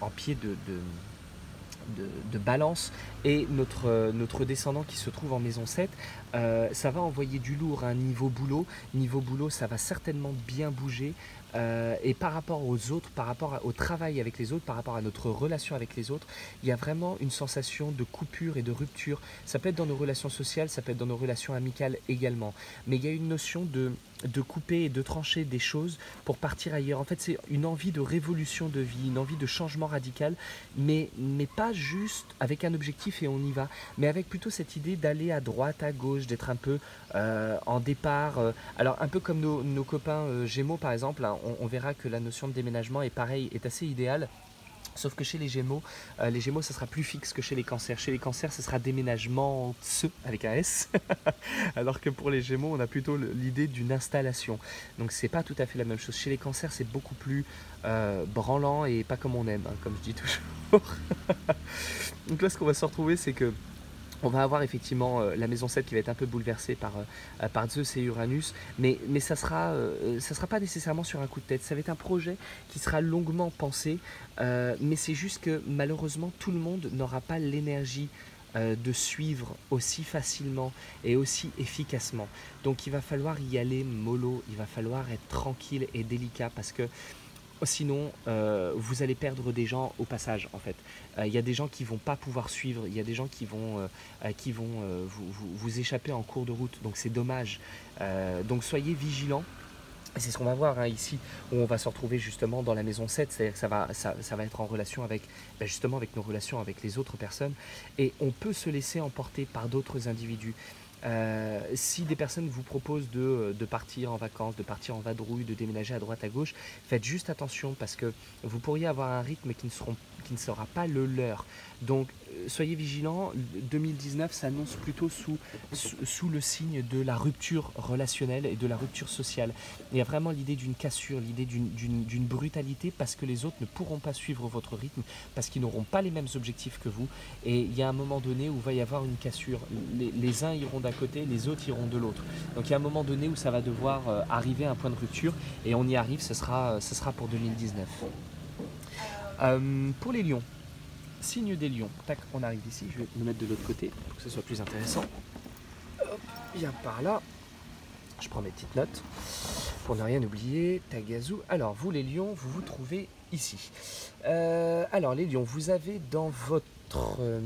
en pied de, de, de, de balance, et notre, notre descendant qui se trouve en maison sept, euh, ça va envoyer du lourd, hein, niveau boulot. Niveau boulot, ça va certainement bien bouger. Euh, et par rapport aux autres, par rapport au travail avec les autres, par rapport à notre relation avec les autres, il y a vraiment une sensation de coupure et de rupture. Ça peut être dans nos relations sociales, ça peut être dans nos relations amicales également. Mais il y a une notion de, de couper et de trancher des choses pour partir ailleurs. En fait, c'est une envie de révolution de vie, une envie de changement radical, mais, mais pas juste avec un objectif et on y va, mais avec plutôt cette idée d'aller à droite, à gauche, d'être un peu euh, en départ. Euh, alors un peu comme nos, nos copains euh, Gémeaux par exemple, hein. On, on verra que la notion de déménagement est pareil, est assez idéale. Sauf que chez les Gémeaux, euh, les Gémeaux, ça sera plus fixe que chez les Cancers. Chez les Cancers, ça sera déménagement avec un S, alors que pour les Gémeaux, on a plutôt l'idée d'une installation. Donc c'est pas tout à fait la même chose. Chez les Cancers, c'est beaucoup plus euh, branlant et pas comme on aime, hein, comme je dis toujours. Donc là, ce qu'on va se retrouver, c'est que on va avoir effectivement euh, la maison sept qui va être un peu bouleversée par, euh, par Zeus et Uranus, mais, mais ça ne sera, euh, sera pas nécessairement sur un coup de tête. Ça va être un projet qui sera longuement pensé, euh, mais c'est juste que malheureusement tout le monde n'aura pas l'énergie euh, de suivre aussi facilement et aussi efficacement. Donc il va falloir y aller mollo, il va falloir être tranquille et délicat, parce que sinon, euh, vous allez perdre des gens au passage, en fait. Il euh, y a des gens qui ne vont pas pouvoir suivre, il y a des gens qui vont, euh, qui vont euh, vous, vous, vous échapper en cours de route, donc c'est dommage. Euh, donc soyez vigilants. C'est ce qu'on va voir, hein, ici, où on va se retrouver justement dans la maison sept, c'est-à-dire que ça va, ça, ça va être en relation avec, ben justement avec nos relations avec les autres personnes, et on peut se laisser emporter par d'autres individus. Euh, si des personnes vous proposent de, de partir en vacances, de partir en vadrouille, de déménager à droite à gauche, faites juste attention, parce que vous pourriez avoir un rythme qui ne, seront, qui ne sera pas le leur. Donc soyez vigilants, deux mille dix-neuf s'annonce plutôt sous, sous, sous le signe de la rupture relationnelle et de la rupture sociale. Il y a vraiment l'idée d'une cassure, l'idée d'une brutalité, parce que les autres ne pourront pas suivre votre rythme, parce qu'ils n'auront pas les mêmes objectifs que vous, et il y a un moment donné où il va y avoir une cassure. Les, les uns iront d'un côté, les autres iront de l'autre. Donc il y a un moment donné où ça va devoir euh, arriver à un point de rupture, et on y arrive, ce sera, ce sera pour deux mille dix-neuf. Euh, pour les lions, signe des lions. Tac, on arrive ici, je vais me mettre de l'autre côté pour que ce soit plus intéressant. Hop, viens par là. Je prends mes petites notes pour ne rien oublier. Tagazou. Alors, vous les lions, vous vous trouvez ici. Euh, alors, les lions, vous avez dans votre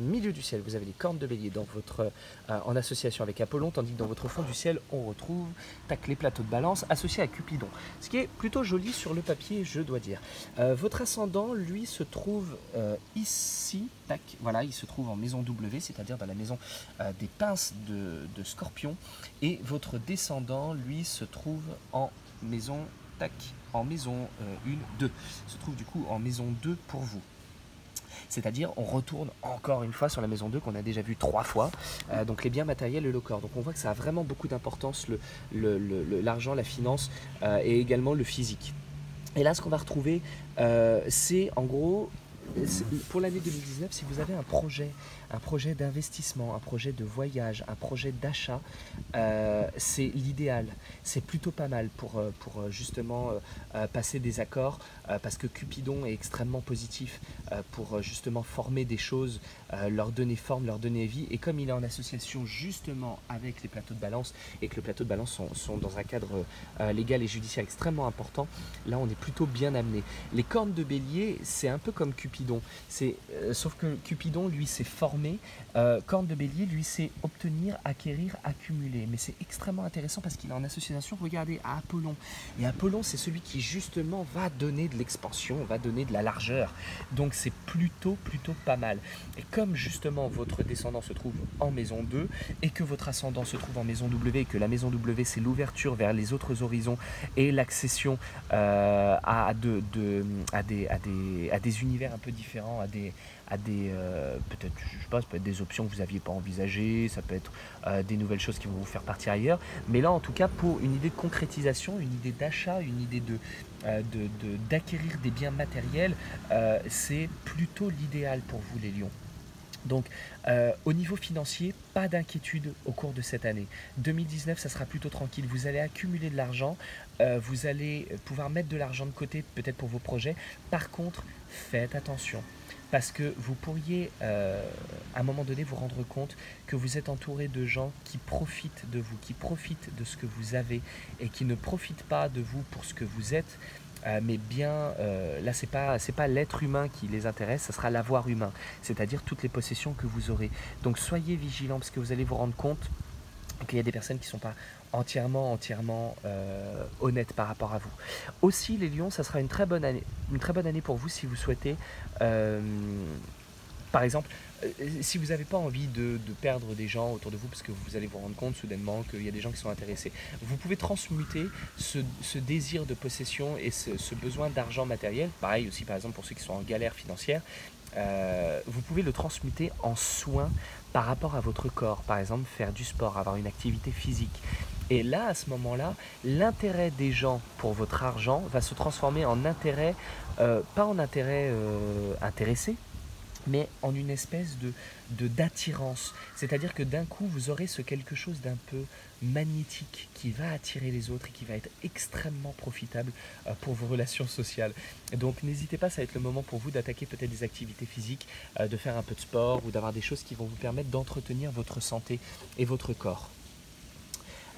milieu du ciel, vous avez les cornes de bélier dans votre, euh, en association avec Apollon, tandis que dans votre fond du ciel, on retrouve tac, les plateaux de balance associés à Cupidon. Ce qui est plutôt joli sur le papier, je dois dire. Euh, votre ascendant, lui, se trouve euh, ici. Tac, voilà, il se trouve en maison W, c'est-à-dire dans la maison euh, des pinces de, de Scorpion. Et votre descendant, lui, se trouve en maison, tac, en maison euh, un, deux. Se trouve du coup en maison deux pour vous. C'est-à-dire, on retourne encore une fois sur la maison deux qu'on a déjà vue trois fois, euh, donc les biens matériels et le corps. Donc on voit que ça a vraiment beaucoup d'importance, l'argent, le, le, le, la finance euh, et également le physique. Et là, ce qu'on va retrouver, euh, c'est en gros, pour l'année deux mille dix-neuf, si vous avez un projet, un projet d'investissement, un projet de voyage, un projet d'achat, euh, c'est l'idéal. C'est plutôt pas mal pour, pour justement euh, passer des accords, euh, parce que Cupidon est extrêmement positif euh, pour justement former des choses, euh, leur donner forme, leur donner vie. Et comme il est en association justement avec les plateaux de balance, et que les plateaux de balance sont, sont dans un cadre euh, légal et judiciaire extrêmement important, là on est plutôt bien amené. Les cornes de bélier, c'est un peu comme Cupidon. C'est, euh, sauf que Cupidon, lui, s'est formé. Euh, corne de bélier, lui, c'est obtenir, acquérir, accumuler. Mais c'est extrêmement intéressant parce qu'il est en association, regardez, à Apollon. Et Apollon, c'est celui qui justement va donner de l'expansion, va donner de la largeur. Donc c'est plutôt, plutôt pas mal. Et comme justement votre descendant se trouve en maison deux et que votre ascendant se trouve en maison W et que la maison W, c'est l'ouverture vers les autres horizons et l'accession euh, à, de, de, à, des, à, des, à des univers un peu différents, à des... à des euh, peut-être, je sais pas, ça peut être des options que vous n'aviez pas envisagées, ça peut être euh, des nouvelles choses qui vont vous faire partir ailleurs, mais là en tout cas pour une idée de concrétisation, une idée d'achat, une idée de euh, d'acquérir de, de, des biens matériels, euh, c'est plutôt l'idéal pour vous les lions. Donc, euh, au niveau financier, pas d'inquiétude au cours de cette année. deux mille dix-neuf, ça sera plutôt tranquille. Vous allez accumuler de l'argent, euh, vous allez pouvoir mettre de l'argent de côté peut-être pour vos projets. Par contre, faites attention. Parce que vous pourriez, euh, à un moment donné, vous rendre compte que vous êtes entouré de gens qui profitent de vous, qui profitent de ce que vous avez et qui ne profitent pas de vous pour ce que vous êtes. Euh, mais bien, euh, là, ce n'est pas, c'est pas l'être humain qui les intéresse, ça sera l'avoir humain, c'est-à-dire toutes les possessions que vous aurez. Donc, soyez vigilants parce que vous allez vous rendre compte qu'il y a des personnes qui ne sont pas entièrement, entièrement euh, honnêtes par rapport à vous. Aussi, les lions, ça sera une très bonne année, une très bonne année pour vous si vous souhaitez, euh, par exemple, euh, si vous n'avez pas envie de, de perdre des gens autour de vous parce que vous allez vous rendre compte soudainement qu'il y a des gens qui sont intéressés. Vous pouvez transmuter ce, ce désir de possession et ce, ce besoin d'argent matériel, pareil aussi par exemple pour ceux qui sont en galère financière, Euh, vous pouvez le transmuter en soins par rapport à votre corps, par exemple faire du sport, avoir une activité physique. Et là, à ce moment-là, l'intérêt des gens pour votre argent va se transformer en intérêt, euh, pas en intérêt euh, intéressé, mais en une espèce de, de, d'attirance. C'est-à-dire que d'un coup, vous aurez ce quelque chose d'un peu magnétique qui va attirer les autres et qui va être extrêmement profitable pour vos relations sociales. Donc n'hésitez pas, ça va être le moment pour vous d'attaquer peut-être des activités physiques, de faire un peu de sport ou d'avoir des choses qui vont vous permettre d'entretenir votre santé et votre corps.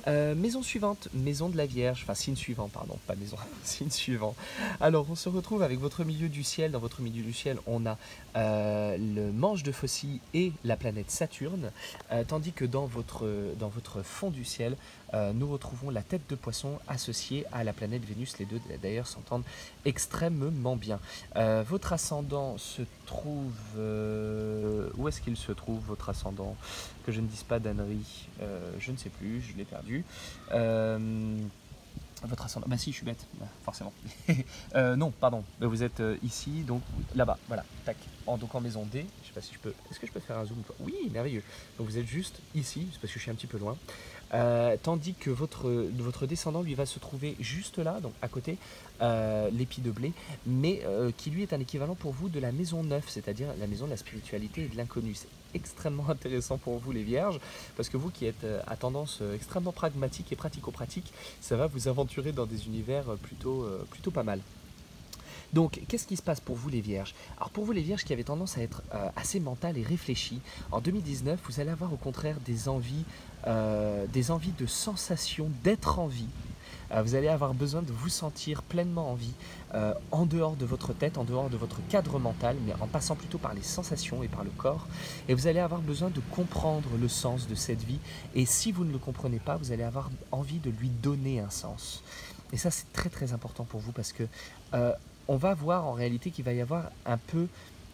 Euh, maison suivante, maison de la Vierge, enfin signe suivant, pardon, pas maison, signe suivant. Alors on se retrouve avec votre milieu du ciel, dans votre milieu du ciel on a euh, le manche de Faucille et la planète Saturne, euh, tandis que dans votre, dans votre fond du ciel, euh, nous retrouvons la tête de poisson associée à la planète Vénus, les deux d'ailleurs s'entendent extrêmement bien. Euh, votre ascendant se trouve, euh, où est-ce qu'il se trouve votre ascendant? Que je ne dise pas d'ânerie, euh, je ne sais plus, je l'ai perdu. Euh, votre ascendant, bah si je suis bête, bah, forcément. euh, non, pardon, vous êtes ici, donc là-bas, voilà, tac, en, donc en maison D, je sais pas si je peux, est-ce que je peux faire un zoom? Oui, merveilleux, donc vous êtes juste ici, c'est parce que je suis un petit peu loin, euh, tandis que votre, votre descendant, lui, va se trouver juste là, donc à côté, euh, l'épi de blé, mais euh, qui lui est un équivalent pour vous de la maison neuf, c'est-à-dire la maison de la spiritualité et de l'inconnu. Extrêmement intéressant pour vous les vierges, parce que vous qui êtes à tendance extrêmement pragmatique et pratico-pratique, ça va vous aventurer dans des univers plutôt, plutôt pas mal. Donc, qu'est-ce qui se passe pour vous les Vierges? Alors pour vous les Vierges qui avez tendance à être euh, assez mentales et réfléchies, en deux mille dix-neuf, vous allez avoir au contraire des envies, euh, des envies de sensations, d'être en vie. Euh, vous allez avoir besoin de vous sentir pleinement en vie, euh, en dehors de votre tête, en dehors de votre cadre mental, mais en passant plutôt par les sensations et par le corps. Et vous allez avoir besoin de comprendre le sens de cette vie. Et si vous ne le comprenez pas, vous allez avoir envie de lui donner un sens. Et ça, c'est très très important pour vous parce que euh, on va voir en réalité qu'il va y avoir un peu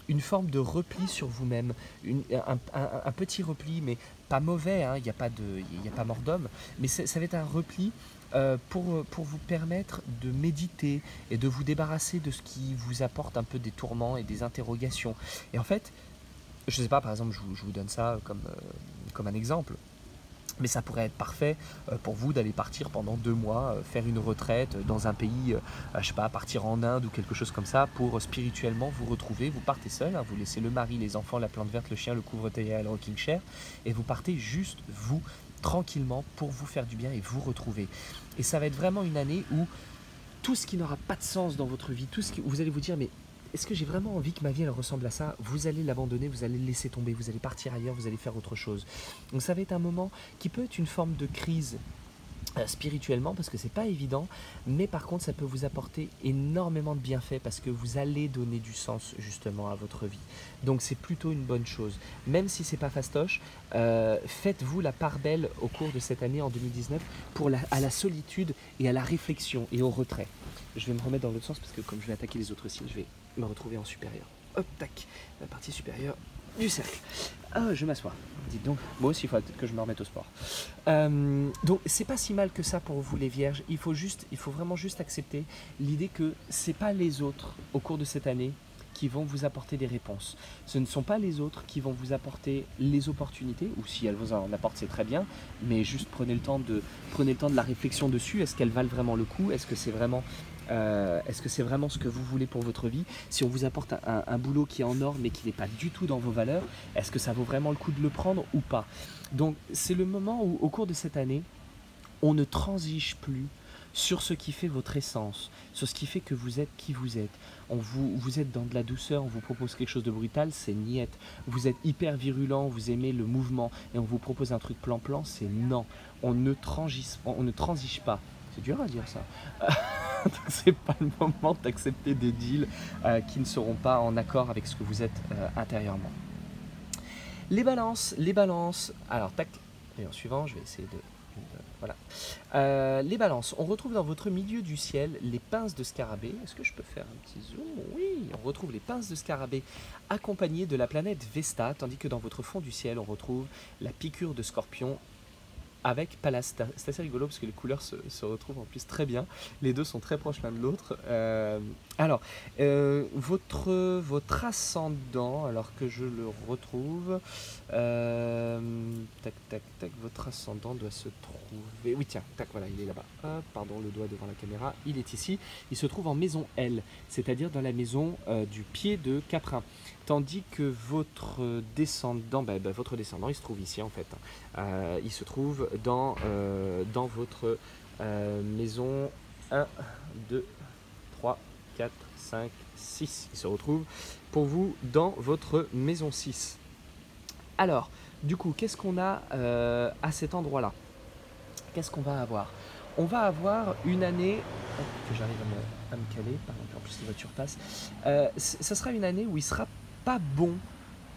une forme de repli sur vous-même, un, un, un petit repli, mais pas mauvais, hein, il n'y a pas de, il n'y a pas mort d'homme, mais ça va être un repli euh, pour, pour vous permettre de méditer et de vous débarrasser de ce qui vous apporte un peu des tourments et des interrogations. Et en fait, je ne sais pas, par exemple, je vous, je vous donne ça comme, euh, comme un exemple. Mais ça pourrait être parfait pour vous d'aller partir pendant deux mois, faire une retraite dans un pays, je sais pas, partir en Inde ou quelque chose comme ça pour spirituellement vous retrouver. Vous partez seul, hein, vous laissez le mari, les enfants, la plante verte, le chien, le couvre-théière et le rocking chair et vous partez juste vous, tranquillement, pour vous faire du bien et vous retrouver. Et ça va être vraiment une année où tout ce qui n'aura pas de sens dans votre vie, tout ce qui, vous allez vous dire mais est-ce que j'ai vraiment envie que ma vie elle ressemble à ça? Vous allez l'abandonner, vous allez le laisser tomber, vous allez partir ailleurs, vous allez faire autre chose. Donc ça va être un moment qui peut être une forme de crise euh, spirituellement parce que c'est pas évident, mais par contre ça peut vous apporter énormément de bienfaits parce que vous allez donner du sens justement à votre vie. Donc c'est plutôt une bonne chose. Même si c'est pas fastoche, euh, faites-vous la part belle au cours de cette année en deux mille dix-neuf pour la, à la solitude et à la réflexion et au retrait. Je vais me remettre dans l'autre sens parce que comme je vais attaquer les autres signes, je vais me retrouver en supérieur. Hop, tac, la partie supérieure du cercle. Ah, je m'assois. Dites donc, moi aussi, il faudrait peut-être que je me remette au sport. Euh, donc, c'est pas si mal que ça pour vous, les vierges. Il faut, juste, il faut vraiment juste accepter l'idée que c'est pas les autres, au cours de cette année, qui vont vous apporter des réponses. Ce ne sont pas les autres qui vont vous apporter les opportunités, ou si elles vous en apportent, c'est très bien, mais juste prenez le temps de, prenez le temps de la réflexion dessus. Est-ce qu'elles valent vraiment le coup? Est-ce que c'est vraiment... Euh, est-ce que c'est vraiment ce que vous voulez pour votre vie? Si on vous apporte un, un, un boulot qui est en or mais qui n'est pas du tout dans vos valeurs, est-ce que ça vaut vraiment le coup de le prendre ou pas? Donc c'est le moment où, au cours de cette année, on ne transige plus sur ce qui fait votre essence, sur ce qui fait que vous êtes qui vous êtes. On vous, vous êtes dans de la douceur, on vous propose quelque chose de brutal, c'est niette. Vous êtes hyper virulent, vous aimez le mouvement et on vous propose un truc plan-plan, c'est non. On ne transige, on ne transige pas. C'est dur à dire ça. C'est pas le moment d'accepter des deals euh, qui ne seront pas en accord avec ce que vous êtes euh, intérieurement. Les balances, les balances. Alors tac, et en suivant, je vais essayer de... de voilà. Euh, les balances, on retrouve dans votre milieu du ciel les pinces de scarabée. Est-ce que je peux faire un petit zoom? Oui, on retrouve les pinces de scarabée accompagnées de la planète Vesta, tandis que dans votre fond du ciel, on retrouve la piqûre de scorpion avec Pallas. C'est assez rigolo parce que les couleurs se, se retrouvent en plus très bien. Les deux sont très proches l'un de l'autre. Euh, alors, euh, votre, votre ascendant, alors que je le retrouve, euh, tac, tac, tac, votre ascendant doit se trouver... Oui, tiens, tac, voilà, il est là-bas. Hop, pardon, le doigt devant la caméra, il est ici. Il se trouve en maison L, c'est-à-dire dans la maison euh, du pied de Caprin. Tandis que votre descendant, bah, bah, votre descendant, il se trouve ici en fait. Euh, il se trouve dans, euh, dans votre euh, maison un, deux, trois, quatre, cinq, six. Il se retrouve pour vous dans votre maison six. Alors, du coup, qu'est-ce qu'on a euh, à cet endroit-là? Qu'est-ce qu'on va avoir? On va avoir une année... que j'arrive à, à me caler, pardon, en plus les voitures passent. Euh, ça sera une année où il sera pas bon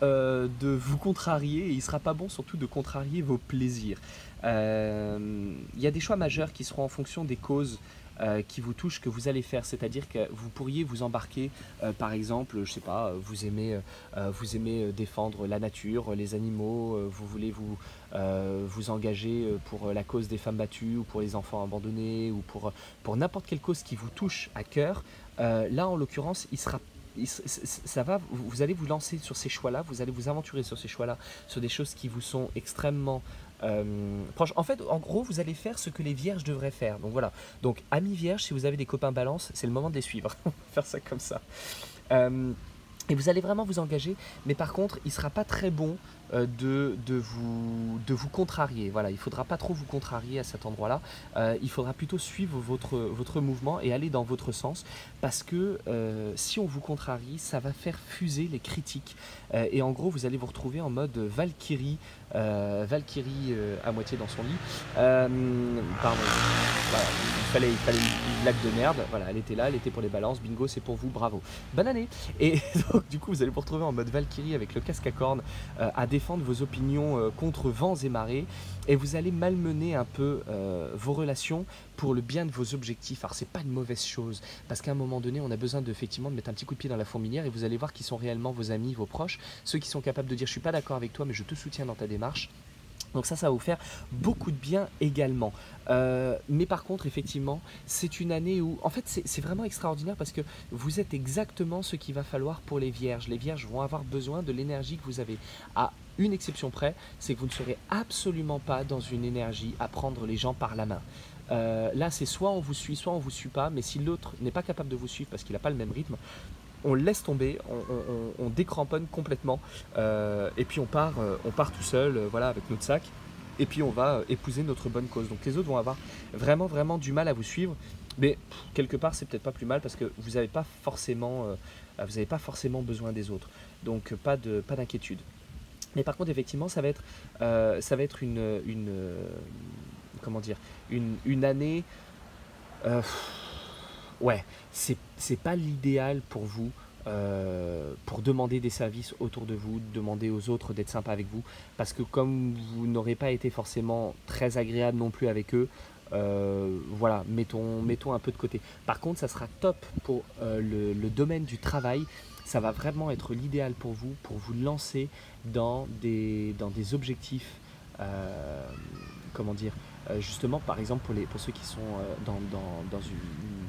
euh, de vous contrarier, et il sera pas bon surtout de contrarier vos plaisirs. Euh, il y a des choix majeurs qui seront en fonction des causes euh, qui vous touchent que vous allez faire, c'est-à-dire que vous pourriez vous embarquer, euh, par exemple, je sais pas, vous aimez, euh, vous aimez défendre la nature, les animaux, euh, vous voulez vous euh, vous engager pour la cause des femmes battues ou pour les enfants abandonnés ou pour pour n'importe quelle cause qui vous touche à cœur. Euh, là, en l'occurrence, il sera ça va, vous allez vous lancer sur ces choix-là, vous allez vous aventurer sur ces choix-là, sur des choses qui vous sont extrêmement euh, proches. En fait, en gros, vous allez faire ce que les vierges devraient faire. Donc voilà, donc amis vierges, si vous avez des copains balance, c'est le moment de les suivre. On va faire ça comme ça. Euh, et vous allez vraiment vous engager, mais par contre, il ne sera pas très bon De, de, vous, de vous contrarier. Voilà, il ne faudra pas trop vous contrarier à cet endroit-là. Euh, il faudra plutôt suivre votre, votre mouvement et aller dans votre sens, parce que euh, si on vous contrarie, ça va faire fuser les critiques. Euh, et en gros, vous allez vous retrouver en mode Valkyrie, euh, Valkyrie euh, à moitié dans son lit. Euh, pardon, voilà, il fallait, il fallait une blague de merde. Voilà, elle était là, elle était pour les balances. Bingo, c'est pour vous, bravo. Bonne année. Et donc, du coup, vous allez vous retrouver en mode Valkyrie avec le casque à cornes euh, à des défendre vos opinions euh, contre vents et marées, et vous allez malmener un peu euh, vos relations pour le bien de vos objectifs. Alors c'est pas une mauvaise chose, parce qu'à un moment donné on a besoin de, effectivement de mettre un petit coup de pied dans la fourmilière, et vous allez voir qui sont réellement vos amis, vos proches, ceux qui sont capables de dire je suis pas d'accord avec toi mais je te soutiens dans ta démarche. Donc ça, ça va vous faire beaucoup de bien également. Euh, mais par contre, effectivement, c'est une année où... En fait, c'est vraiment extraordinaire parce que vous êtes exactement ce qu'il va falloir pour les vierges. Les vierges vont avoir besoin de l'énergie que vous avez. À une exception près, c'est que vous ne serez absolument pas dans une énergie à prendre les gens par la main. Euh, là, c'est soit on vous suit, soit on ne vous suit pas. Mais si l'autre n'est pas capable de vous suivre parce qu'il n'a pas le même rythme, on le laisse tomber, on, on, on décramponne complètement, euh, et puis on part, euh, on part tout seul, euh, voilà, avec notre sac, et puis on va euh, épouser notre bonne cause. Donc les autres vont avoir vraiment, vraiment du mal à vous suivre, mais pff, quelque part c'est peut-être pas plus mal parce que vous n'avez pas forcément, euh, vous n'avez pas forcément besoin des autres, donc pas de, pas d'inquiétude. Mais par contre effectivement ça va être, euh, ça va être une, une euh, comment dire, une, une année. Euh, Ouais, c'est pas l'idéal pour vous, euh, pour demander des services autour de vous, demander aux autres d'être sympas avec vous, parce que comme vous n'aurez pas été forcément très agréable non plus avec eux, euh, voilà, mettons, mettons un peu de côté. Par contre, ça sera top pour euh, le, le domaine du travail. Ça va vraiment être l'idéal pour vous, pour vous lancer dans des, dans des objectifs, euh, comment dire, justement, par exemple, pour, les, pour ceux qui sont dans, dans, dans une...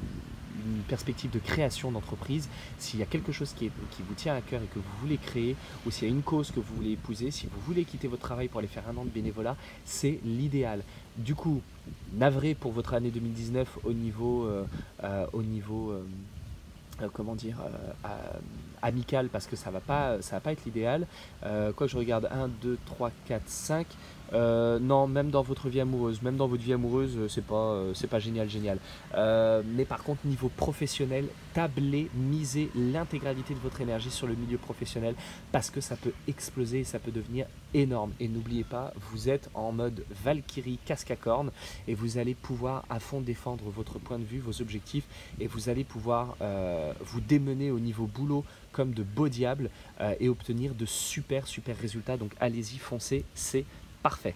une perspective de création d'entreprise, s'il y a quelque chose qui, est, qui vous tient à cœur et que vous voulez créer, ou s'il y a une cause que vous voulez épouser, si vous voulez quitter votre travail pour aller faire un an de bénévolat, c'est l'idéal. Du coup, navré pour votre année deux mille dix-neuf au niveau, euh, euh, au niveau euh, euh, comment dire, euh, euh, amical, parce que ça va pas, ça va pas être l'idéal. Euh, quoi que je regarde, un, deux, trois, quatre, cinq. Euh, non, même dans votre vie amoureuse, même dans votre vie amoureuse, c'est pas, euh, c'est pas génial, génial. Euh, mais par contre, niveau professionnel, tablez, misez l'intégralité de votre énergie sur le milieu professionnel parce que ça peut exploser et ça peut devenir énorme. Et n'oubliez pas, vous êtes en mode Valkyrie casque à cornes et vous allez pouvoir à fond défendre votre point de vue, vos objectifs et vous allez pouvoir euh, vous démener au niveau boulot comme de beaux diables euh, et obtenir de super, super résultats. Donc allez-y, foncez, c'est parfait.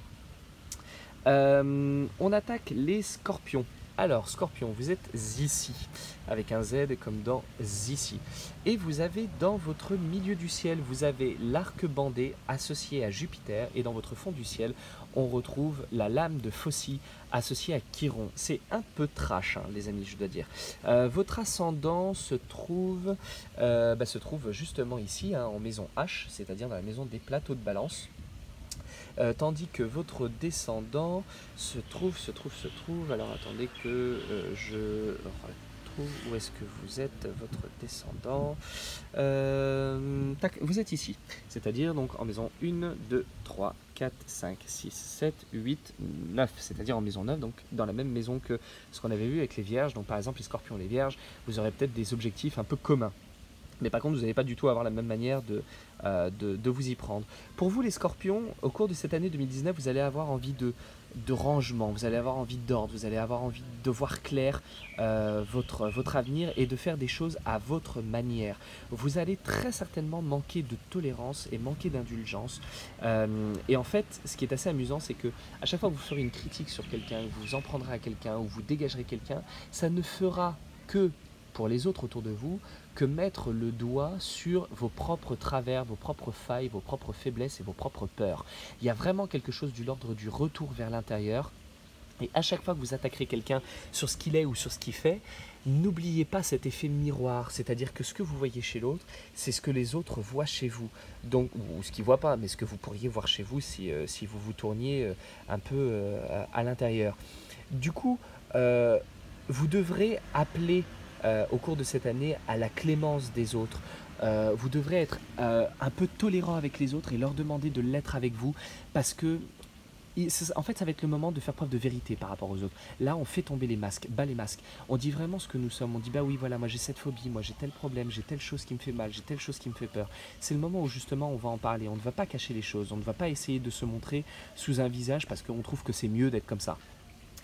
Euh, on attaque les scorpions. Alors, scorpion, vous êtes ici, avec un Z comme dans ici. Et vous avez dans votre milieu du ciel, vous avez l'arc bandé associé à Jupiter. Et dans votre fond du ciel, on retrouve la lame de Phocée associée à Chiron. C'est un peu trash, hein, les amis, je dois dire. Euh, votre ascendant se trouve, euh, bah, se trouve justement ici, hein, en maison H, c'est-à-dire dans la maison des plateaux de balance. Euh, tandis que votre descendant se trouve, se trouve, se trouve, alors attendez que euh, je retrouve où est-ce que vous êtes, votre descendant, euh, tac, vous êtes ici, c'est-à-dire donc en maison un, deux, trois, quatre, cinq, six, sept, huit, neuf, c'est-à-dire en maison neuf, donc dans la même maison que ce qu'on avait vu avec les vierges, donc par exemple les scorpions, les vierges, vous aurez peut-être des objectifs un peu communs. Mais par contre, vous n'allez pas du tout avoir la même manière de, euh, de, de vous y prendre. Pour vous, les scorpions, au cours de cette année deux mille dix-neuf, vous allez avoir envie de, de rangement, vous allez avoir envie d'ordre, vous allez avoir envie de voir clair euh, votre, votre avenir et de faire des choses à votre manière. Vous allez très certainement manquer de tolérance et manquer d'indulgence. Euh, et en fait, ce qui est assez amusant, c'est que à chaque fois que vous ferez une critique sur quelqu'un, vous vous en prendrez à quelqu'un ou vous dégagerez quelqu'un, ça ne fera que pour les autres autour de vous, que mettre le doigt sur vos propres travers, vos propres failles, vos propres faiblesses et vos propres peurs. Il y a vraiment quelque chose de l'ordre du retour vers l'intérieur. Et à chaque fois que vous attaquerez quelqu'un sur ce qu'il est ou sur ce qu'il fait, n'oubliez pas cet effet miroir, c'est-à-dire que ce que vous voyez chez l'autre, c'est ce que les autres voient chez vous. Donc, ou ce qu'ils ne voient pas, mais ce que vous pourriez voir chez vous si, euh, si vous vous tourniez euh, un peu euh, à l'intérieur. Du coup, euh, vous devrez appeler Euh, au cours de cette année à la clémence des autres. Euh, vous devrez être euh, un peu tolérant avec les autres et leur demander de l'être avec vous parce que en fait ça va être le moment de faire preuve de vérité par rapport aux autres. Là on fait tomber les masques, bas les masques, on dit vraiment ce que nous sommes, on dit bah oui voilà moi j'ai cette phobie, moi j'ai tel problème, j'ai telle chose qui me fait mal, j'ai telle chose qui me fait peur. C'est le moment où justement on va en parler, on ne va pas cacher les choses, on ne va pas essayer de se montrer sous un visage parce qu'on trouve que c'est mieux d'être comme ça.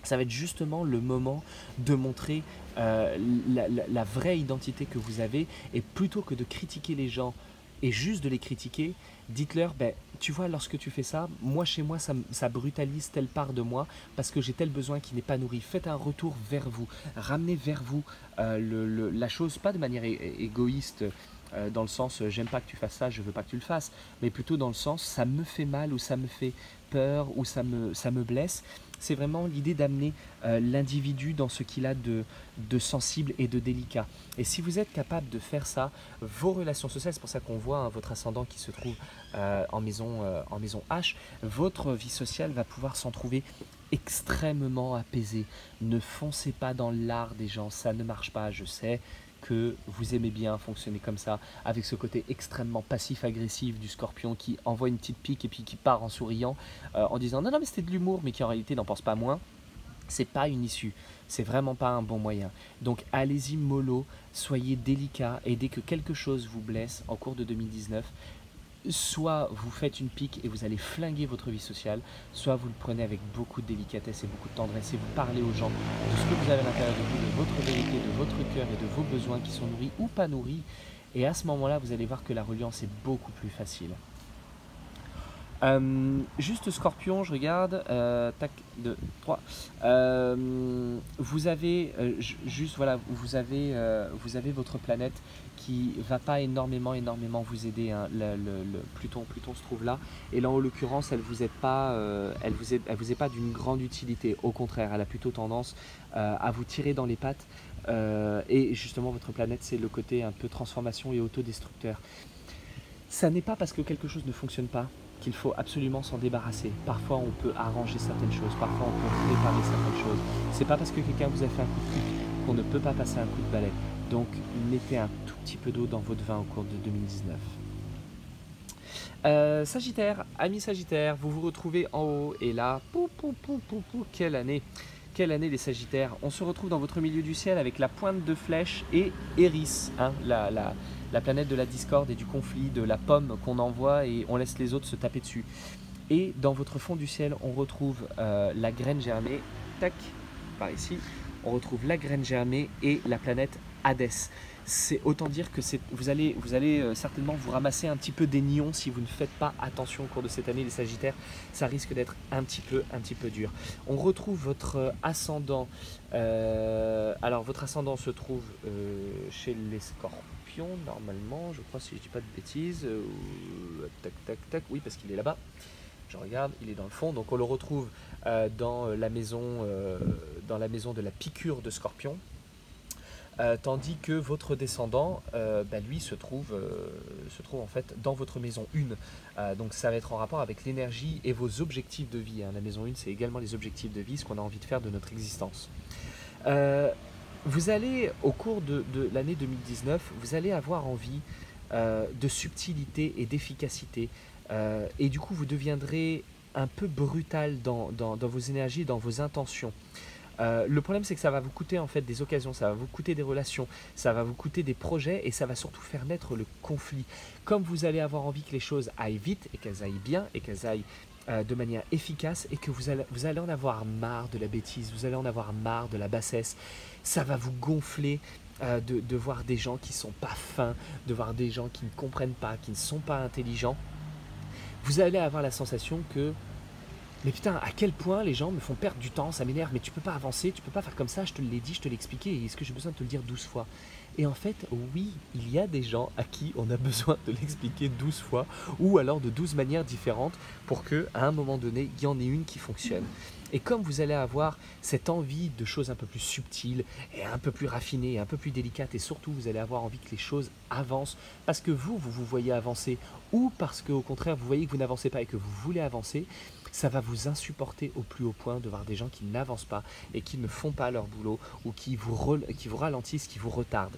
Ça va être justement le moment de montrer euh, la, la, la vraie identité que vous avez et plutôt que de critiquer les gens et juste de les critiquer, dites-leur ben, « tu vois lorsque tu fais ça, moi chez moi ça, ça brutalise telle part de moi parce que j'ai tel besoin qui n'est pas nourri ». Faites un retour vers vous, ramenez vers vous euh, le, le, la chose, pas de manière égoïste, Euh, dans le sens euh, j'aime pas que tu fasses ça, je veux pas que tu le fasses, mais plutôt dans le sens ça me fait mal ou ça me fait peur ou ça me, ça me blesse. C'est vraiment l'idée d'amener euh, l'individu dans ce qu'il a de, de sensible et de délicat. Et si vous êtes capable de faire ça, vos relations sociales, c'est pour ça qu'on voit hein, votre ascendant qui se trouve euh, en, maison, euh, en maison H, votre vie sociale va pouvoir s'en trouver extrêmement apaisée. Ne foncez pas dans l'art des gens, ça ne marche pas, je sais que vous aimez bien fonctionner comme ça, avec ce côté extrêmement passif-agressif du scorpion qui envoie une petite pique et puis qui part en souriant, euh, en disant « non, non, mais c'était de l'humour », mais qui en réalité n'en pense pas moins. C'est pas une issue, c'est vraiment pas un bon moyen. Donc allez-y mollo, soyez délicat et dès que quelque chose vous blesse en cours de deux mille dix-neuf, soit vous faites une pique et vous allez flinguer votre vie sociale, soit vous le prenez avec beaucoup de délicatesse et beaucoup de tendresse et vous parlez aux gens de ce que vous avez à l'intérieur de vous, de votre vérité, de votre cœur et de vos besoins qui sont nourris ou pas nourris. Et à ce moment-là, vous allez voir que la reliance est beaucoup plus facile. Euh, juste Scorpion, je regarde, euh, tac, deux, trois, euh, vous avez, euh, juste voilà, vous avez, euh, vous avez votre planète qui va pas énormément, énormément vous aider, hein. le, le, le Pluton, Pluton se trouve là, et là en l'occurrence, elle vous est pas, euh, elle vous est, elle vous est pas d'une grande utilité, au contraire, elle a plutôt tendance euh, à vous tirer dans les pattes, euh, et justement votre planète c'est le côté un peu transformation et autodestructeur. Ça n'est pas parce que quelque chose ne fonctionne pas qu'il faut absolument s'en débarrasser. Parfois, on peut arranger certaines choses, parfois, on peut réparer certaines choses. C'est pas parce que quelqu'un vous a fait un coup de pique qu'on ne peut pas passer un coup de balai. Donc, mettez un tout petit peu d'eau dans votre vin au cours de deux mille dix-neuf. Euh, Sagittaire, amis Sagittaire, vous vous retrouvez en haut et là, pou, pou, pou, pou, pou, quelle année! Quelle année les Sagittaires! On se retrouve dans votre milieu du ciel avec la pointe de flèche et Eris, hein, la, la, la planète de la discorde et du conflit, de la pomme qu'on envoie et on laisse les autres se taper dessus. Et dans votre fond du ciel, on retrouve euh, la graine germée, tac, par ici, on retrouve la graine germée et la planète Hadès. C'est autant dire que vous allez, vous allez certainement vous ramasser un petit peu des nions si vous ne faites pas attention au cours de cette année, les Sagittaires. Ça risque d'être un petit peu, un petit peu dur. On retrouve votre ascendant. Euh, alors, votre ascendant se trouve euh, chez les Scorpions, normalement, je crois, si je ne dis pas de bêtises. Euh, tac, tac, tac, oui, parce qu'il est là-bas. Je regarde, il est dans le fond. Donc, on le retrouve euh, dans, la maison, euh, dans la maison de la piqûre de Scorpion. Euh, tandis que votre descendant, euh, bah, lui, se trouve, euh, se trouve en fait dans votre maison un. Euh, donc ça va être en rapport avec l'énergie et vos objectifs de vie, hein. La maison un, c'est également les objectifs de vie, ce qu'on a envie de faire de notre existence. Euh, vous allez, au cours de, de l'année deux mille dix-neuf, vous allez avoir envie euh, de subtilité et d'efficacité. Euh, et du coup, vous deviendrez un peu brutal dans, dans, dans vos énergies, dans vos intentions. Euh, le problème, c'est que ça va vous coûter en fait des occasions, ça va vous coûter des relations, ça va vous coûter des projets et ça va surtout faire naître le conflit. Comme vous allez avoir envie que les choses aillent vite et qu'elles aillent bien et qu'elles aillent euh, de manière efficace et que vous allez, vous allez en avoir marre de la bêtise, vous allez en avoir marre de la bassesse, ça va vous gonfler euh, de, de voir des gens qui ne sont pas fins, de voir des gens qui ne comprennent pas, qui ne sont pas intelligents. Vous allez avoir la sensation que mais putain, à quel point les gens me font perdre du temps, ça m'énerve, mais tu peux pas avancer, tu peux pas faire comme ça, je te l'ai dit, je te l'ai expliqué, est-ce que j'ai besoin de te le dire douze fois? Et en fait, oui, il y a des gens à qui on a besoin de l'expliquer douze fois, ou alors de douze manières différentes, pour qu'à un moment donné, il y en ait une qui fonctionne. Et comme vous allez avoir cette envie de choses un peu plus subtiles, et un peu plus raffinées, et un peu plus délicates, et surtout vous allez avoir envie que les choses avancent, parce que vous, vous vous voyez avancer, ou parce qu'au contraire, vous voyez que vous n'avancez pas et que vous voulez avancer, ça va vous insupporter au plus haut point de voir des gens qui n'avancent pas et qui ne font pas leur boulot ou qui vous, re, qui vous ralentissent, qui vous retardent.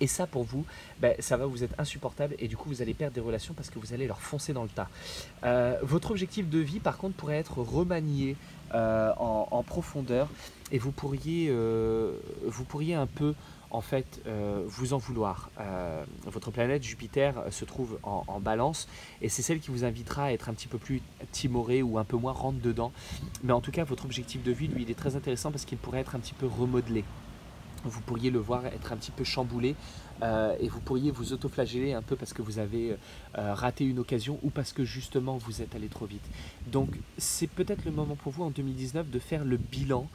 Et ça pour vous, ben, ça va vous être insupportable et du coup vous allez perdre des relations parce que vous allez leur foncer dans le tas. Euh, votre objectif de vie par contre pourrait être remanié euh, en, en profondeur et vous pourriez, euh, vous pourriez un peu en fait euh, vous en vouloir. Euh, votre planète Jupiter se trouve en, en balance et c'est celle qui vous invitera à être un petit peu plus timoré ou un peu moins rentre dedans. Mais en tout cas votre objectif de vie lui il est très intéressant parce qu'il pourrait être un petit peu remodelé. Vous pourriez le voir être un petit peu chamboulé euh, et vous pourriez vous autoflageller un peu parce que vous avez euh, raté une occasion ou parce que justement vous êtes allé trop vite. Donc c'est peut-être le moment pour vous en deux mille dix-neuf de faire le bilan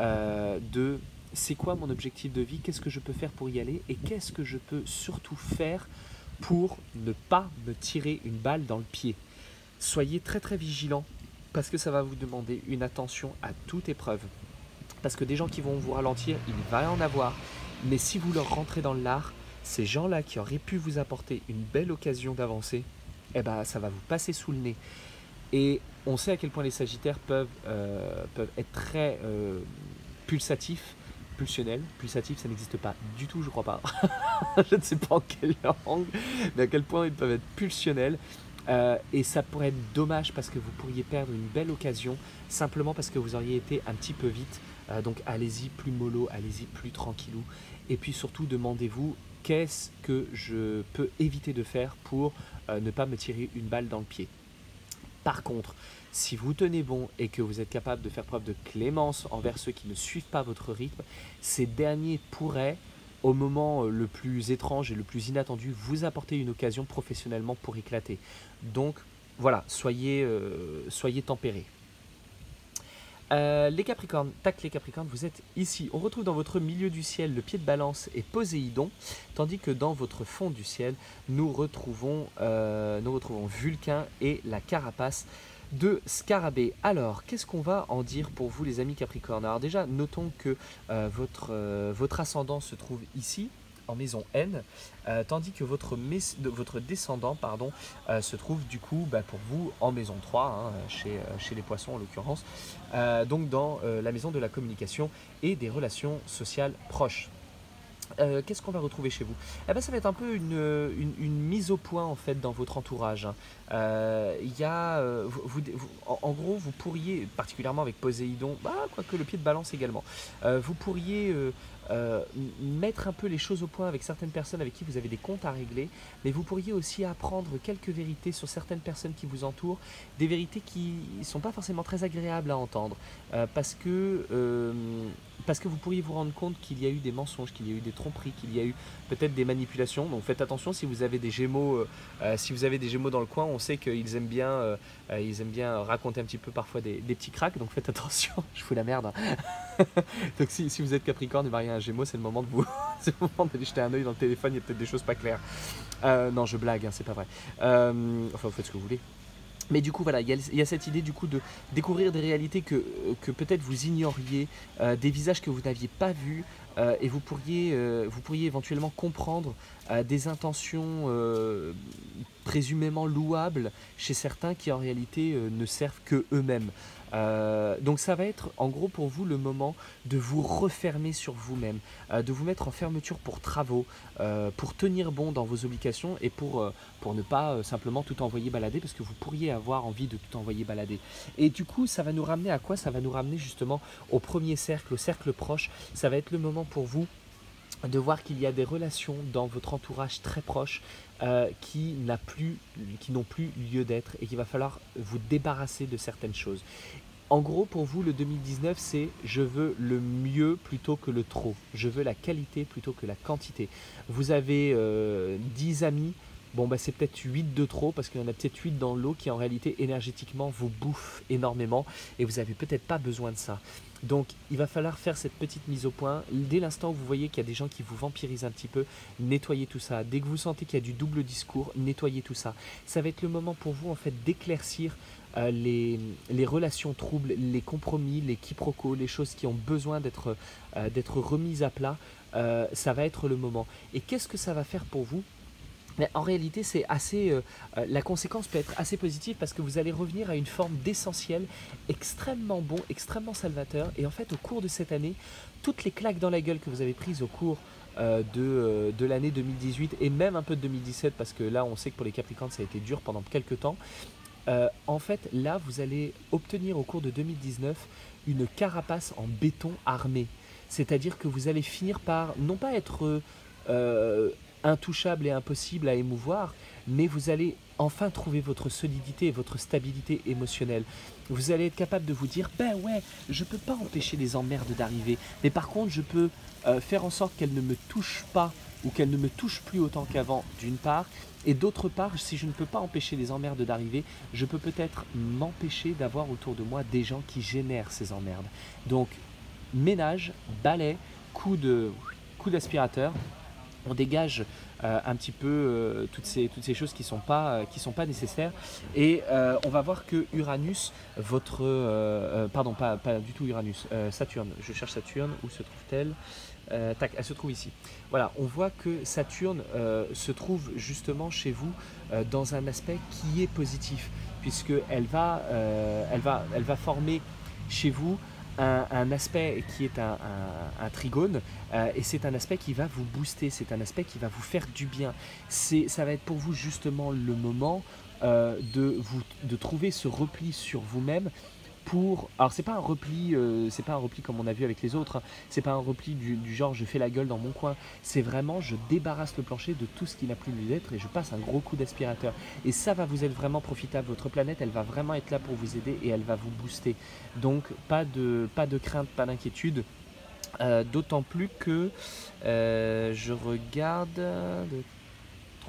euh, de c'est quoi mon objectif de vie, qu'est-ce que je peux faire pour y aller et qu'est-ce que je peux surtout faire pour ne pas me tirer une balle dans le pied. Soyez très très vigilants parce que ça va vous demander une attention à toute épreuve. Parce que des gens qui vont vous ralentir, il va en avoir. Mais si vous leur rentrez dans l'art, ces gens-là qui auraient pu vous apporter une belle occasion d'avancer, eh ben, ça va vous passer sous le nez. Et on sait à quel point les Sagittaires peuvent, euh, peuvent être très euh, pulsatifs, pulsionnels. Pulsatifs, ça n'existe pas du tout, je crois pas. Je ne sais pas en quelle langue, mais à quel point ils peuvent être pulsionnels. Euh, et ça pourrait être dommage parce que vous pourriez perdre une belle occasion simplement parce que vous auriez été un petit peu vite. Euh, donc allez-y plus mollo, allez-y plus tranquillou. Et puis surtout demandez-vous qu'est-ce que je peux éviter de faire pour euh, ne pas me tirer une balle dans le pied. Par contre, si vous tenez bon et que vous êtes capable de faire preuve de clémence envers ceux qui ne suivent pas votre rythme, ces derniers pourraient au moment le plus étrange et le plus inattendu, vous apportez une occasion professionnellement pour éclater. Donc, voilà, soyez, euh, soyez tempérés. Euh, les Capricornes, tac les Capricornes, vous êtes ici. On retrouve dans votre milieu du ciel le pied de Balance et Poséidon, tandis que dans votre fond du ciel, nous retrouvons, euh, nous retrouvons Vulcain et la carapace de Scarabée. Alors, qu'est-ce qu'on va en dire pour vous, les amis Capricornes? Alors déjà, notons que euh, votre, euh, votre ascendant se trouve ici, en maison N, euh, tandis que votre, mes, votre descendant pardon, euh, se trouve du coup bah, pour vous en maison trois, hein, chez, chez les Poissons en l'occurrence, euh, donc dans euh, la maison de la communication et des relations sociales proches. Euh, Qu'est-ce qu'on va retrouver chez vous? Eh ben, ça va être un peu une, une, une mise au point en fait dans votre entourage. Euh, y a, vous, vous, en, en gros, vous pourriez, particulièrement avec Poséidon, bah, quoique le pied de Balance également, euh, vous pourriez euh, euh, mettre un peu les choses au point avec certaines personnes avec qui vous avez des comptes à régler, mais vous pourriez aussi apprendre quelques vérités sur certaines personnes qui vous entourent, des vérités qui ne sont pas forcément très agréables à entendre, euh, parce que... Euh, Parce que vous pourriez vous rendre compte qu'il y a eu des mensonges, qu'il y a eu des tromperies, qu'il y a eu peut-être des manipulations. Donc faites attention si vous avez des gémeaux, euh, si vous avez des gémeaux dans le coin, on sait qu'ils aiment bien, euh, ils aiment bien raconter un petit peu parfois des, des petits cracks. Donc faites attention, je fous la merde. Donc si, si vous êtes Capricorne et marié à un gémeau, c'est le moment de vous, c'est le moment d'aller jeter un œil dans le téléphone. Il y a peut-être des choses pas claires. Euh, non, je blague, hein, c'est pas vrai. Euh, enfin, vous faites ce que vous voulez. Mais du coup, voilà, il y, y a cette idée du coup de découvrir des réalités que, que peut-être vous ignoriez, euh, des visages que vous n'aviez pas vus, euh, et vous pourriez, euh, vous pourriez éventuellement comprendre euh, des intentions euh, présumément louables chez certains qui en réalité euh, ne servent que eux-mêmes. Euh, donc ça va être en gros pour vous le moment de vous refermer sur vous-même, euh, de vous mettre en fermeture pour travaux, euh, pour tenir bon dans vos obligations et pour, euh, pour ne pas euh, simplement tout envoyer balader, parce que vous pourriez avoir envie de tout envoyer balader. Et du coup ça va nous ramener à quoi? Ça va nous ramener justement au premier cercle, au cercle proche. Ça va être le moment pour vous de voir qu'il y a des relations dans votre entourage très proche euh, qui n'a plus, qui n'ont plus lieu d'être et qu'il va falloir vous débarrasser de certaines choses. En gros, pour vous, le deux mille dix-neuf, c'est « je veux le mieux plutôt que le trop ». Je veux la qualité plutôt que la quantité. Vous avez euh, dix amis, bon bah c'est peut-être huit de trop parce qu'il y en a peut-être huit dans l'eau qui en réalité énergétiquement vous bouffent énormément et vous n'avez peut-être pas besoin de ça. Donc il va falloir faire cette petite mise au point. Dès l'instant où vous voyez qu'il y a des gens qui vous vampirisent un petit peu, nettoyez tout ça. Dès que vous sentez qu'il y a du double discours, nettoyez tout ça. Ça va être le moment pour vous en fait d'éclaircir euh, les, les relations troubles, les compromis, les quiproquos, les choses qui ont besoin d'être euh, d'être remises à plat. Euh, ça va être le moment. Et qu'est-ce que ça va faire pour vous? Mais en réalité, c'est assez, euh, la conséquence peut être assez positive parce que vous allez revenir à une forme d'essentiel extrêmement bon, extrêmement salvateur. Et en fait, au cours de cette année, toutes les claques dans la gueule que vous avez prises au cours euh, de, euh, de l'année deux mille dix-huit et même un peu de deux mille dix-sept, parce que là, on sait que pour les Capricornes, ça a été dur pendant quelques temps. Euh, en fait, là, vous allez obtenir au cours de deux mille dix-neuf une carapace en béton armé. C'est-à-dire que vous allez finir par, non pas être... Euh, intouchable et impossible à émouvoir, mais vous allez enfin trouver votre solidité et votre stabilité émotionnelle. Vous allez être capable de vous dire « Ben ouais, je peux pas empêcher les emmerdes d'arriver, mais par contre je peux euh, faire en sorte qu'elles ne me touchent pas ou qu'elles ne me touchent plus autant qu'avant d'une part, et d'autre part, si je ne peux pas empêcher les emmerdes d'arriver, je peux peut-être m'empêcher d'avoir autour de moi des gens qui génèrent ces emmerdes. » Donc ménage, balai, coup de, coup d'aspirateur, on dégage euh, un petit peu euh, toutes, ces, toutes ces choses qui ne sont, euh, sont pas nécessaires. Et euh, on va voir que Uranus, votre... Euh, euh, pardon, pas, pas du tout Uranus, euh, Saturne. Je cherche Saturne, où se trouve-t-elle? euh, Tac, elle se trouve ici. Voilà, on voit que Saturne euh, se trouve justement chez vous euh, dans un aspect qui est positif, puisqu'elle va, euh, elle va, elle va former chez vous Un, un aspect qui est un, un, un trigone, euh, et c'est un aspect qui va vous booster, c'est un aspect qui va vous faire du bien. Ça va être pour vous justement le moment euh, de, vous, de trouver ce repli sur vous-même. Pour, alors c'est pas un repli, euh, c'est pas un repli comme on a vu avec les autres, hein. C'est pas un repli du, du genre je fais la gueule dans mon coin, c'est vraiment je débarrasse le plancher de tout ce qui n'a plus lieu d'être et je passe un gros coup d'aspirateur. Et ça va vous être vraiment profitable, votre planète elle va vraiment être là pour vous aider et elle va vous booster. Donc pas de, pas de crainte, pas d'inquiétude, euh, d'autant plus que euh, je regarde...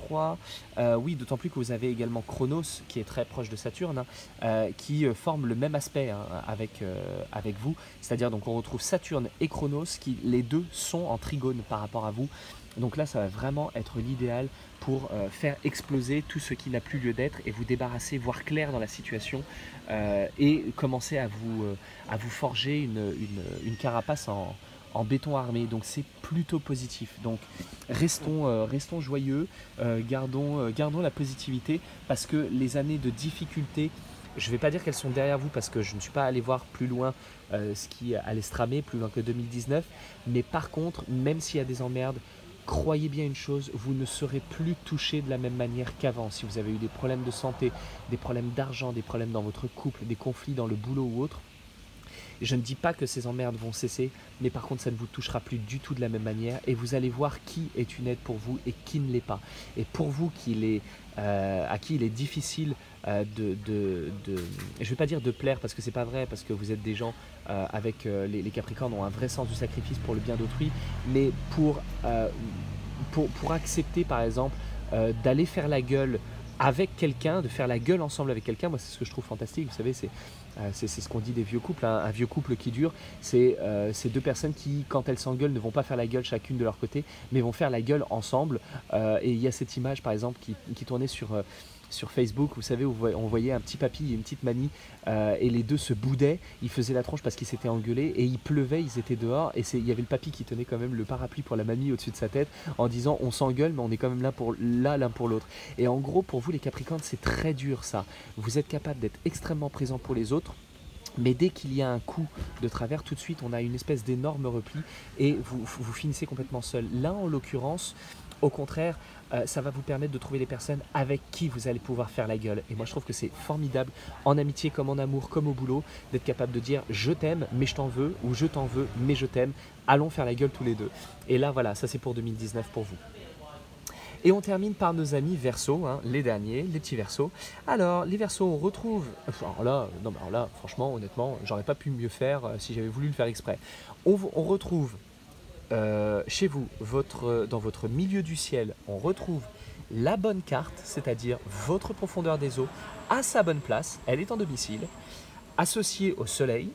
crois. Euh, oui, d'autant plus que vous avez également Chronos, qui est très proche de Saturne, hein, euh, qui forme le même aspect hein, avec, euh, avec vous. C'est-à-dire, donc, on retrouve Saturne et Chronos, qui les deux sont en trigone par rapport à vous. Donc là, ça va vraiment être l'idéal pour euh, faire exploser tout ce qui n'a plus lieu d'être et vous débarrasser, voir clair dans la situation euh, et commencer à vous, euh, à vous forger une, une, une carapace en, en béton armé. Donc c'est plutôt positif. Donc restons, euh, restons joyeux, euh, gardons, euh, gardons la positivité parce que les années de difficulté, je ne vais pas dire qu'elles sont derrière vous parce que je ne suis pas allé voir plus loin euh, ce qui allait se tramer, plus loin que deux mille dix-neuf. Mais par contre, même s'il y a des emmerdes, croyez bien une chose, vous ne serez plus touché de la même manière qu'avant. Si vous avez eu des problèmes de santé, des problèmes d'argent, des problèmes dans votre couple, des conflits dans le boulot ou autre, je ne dis pas que ces emmerdes vont cesser, mais par contre ça ne vous touchera plus du tout de la même manière et vous allez voir qui est une aide pour vous et qui ne l'est pas. Et pour vous qu'il est, euh, à qui il est difficile euh, de, de, de, je ne vais pas dire de plaire parce que c'est pas vrai, parce que vous êtes des gens euh, avec euh, les, les Capricornes ont un vrai sens du sacrifice pour le bien d'autrui, mais pour, euh, pour, pour accepter par exemple euh, d'aller faire la gueule avec quelqu'un, de faire la gueule ensemble avec quelqu'un, moi c'est ce que je trouve fantastique, vous savez, c'est euh, ce qu'on dit des vieux couples, hein. Un vieux couple qui dure, c'est euh, deux personnes qui, quand elles s'engueulent, ne vont pas faire la gueule chacune de leur côté, mais vont faire la gueule ensemble, euh, et il y a cette image par exemple qui, qui tournait sur, euh, sur Facebook, vous savez, où on voyait un petit papy et une petite mamie, euh, et les deux se boudaient, ils faisaient la tronche parce qu'ils s'étaient engueulés, et il pleuvait, ils étaient dehors, et il y avait le papy qui tenait quand même le parapluie pour la mamie au-dessus de sa tête, en disant on s'engueule, mais on est quand même là pour là l'un pour l'autre. Et en gros, pour vous les Capricornes, c'est très dur ça. Vous êtes capable d'être extrêmement présent pour les autres, mais dès qu'il y a un coup de travers, tout de suite on a une espèce d'énorme repli et vous, vous finissez complètement seul. Là en l'occurrence, au contraire, euh, ça va vous permettre de trouver des personnes avec qui vous allez pouvoir faire la gueule. Et moi je trouve que c'est formidable, en amitié comme en amour, comme au boulot, d'être capable de dire je t'aime mais je t'en veux ou je t'en veux mais je t'aime, allons faire la gueule tous les deux. Et là voilà, ça c'est pour deux mille dix-neuf pour vous. Et on termine par nos amis Verseaux, hein, les derniers, les petits Verseaux. Alors, les Verseaux, on retrouve... Alors là, non, mais alors là franchement, honnêtement, j'aurais pas pu mieux faire euh, si j'avais voulu le faire exprès. On, on retrouve euh, chez vous, votre, dans votre milieu du ciel, on retrouve la bonne carte, c'est-à-dire votre profondeur des eaux, à sa bonne place, elle est en domicile, associée au soleil,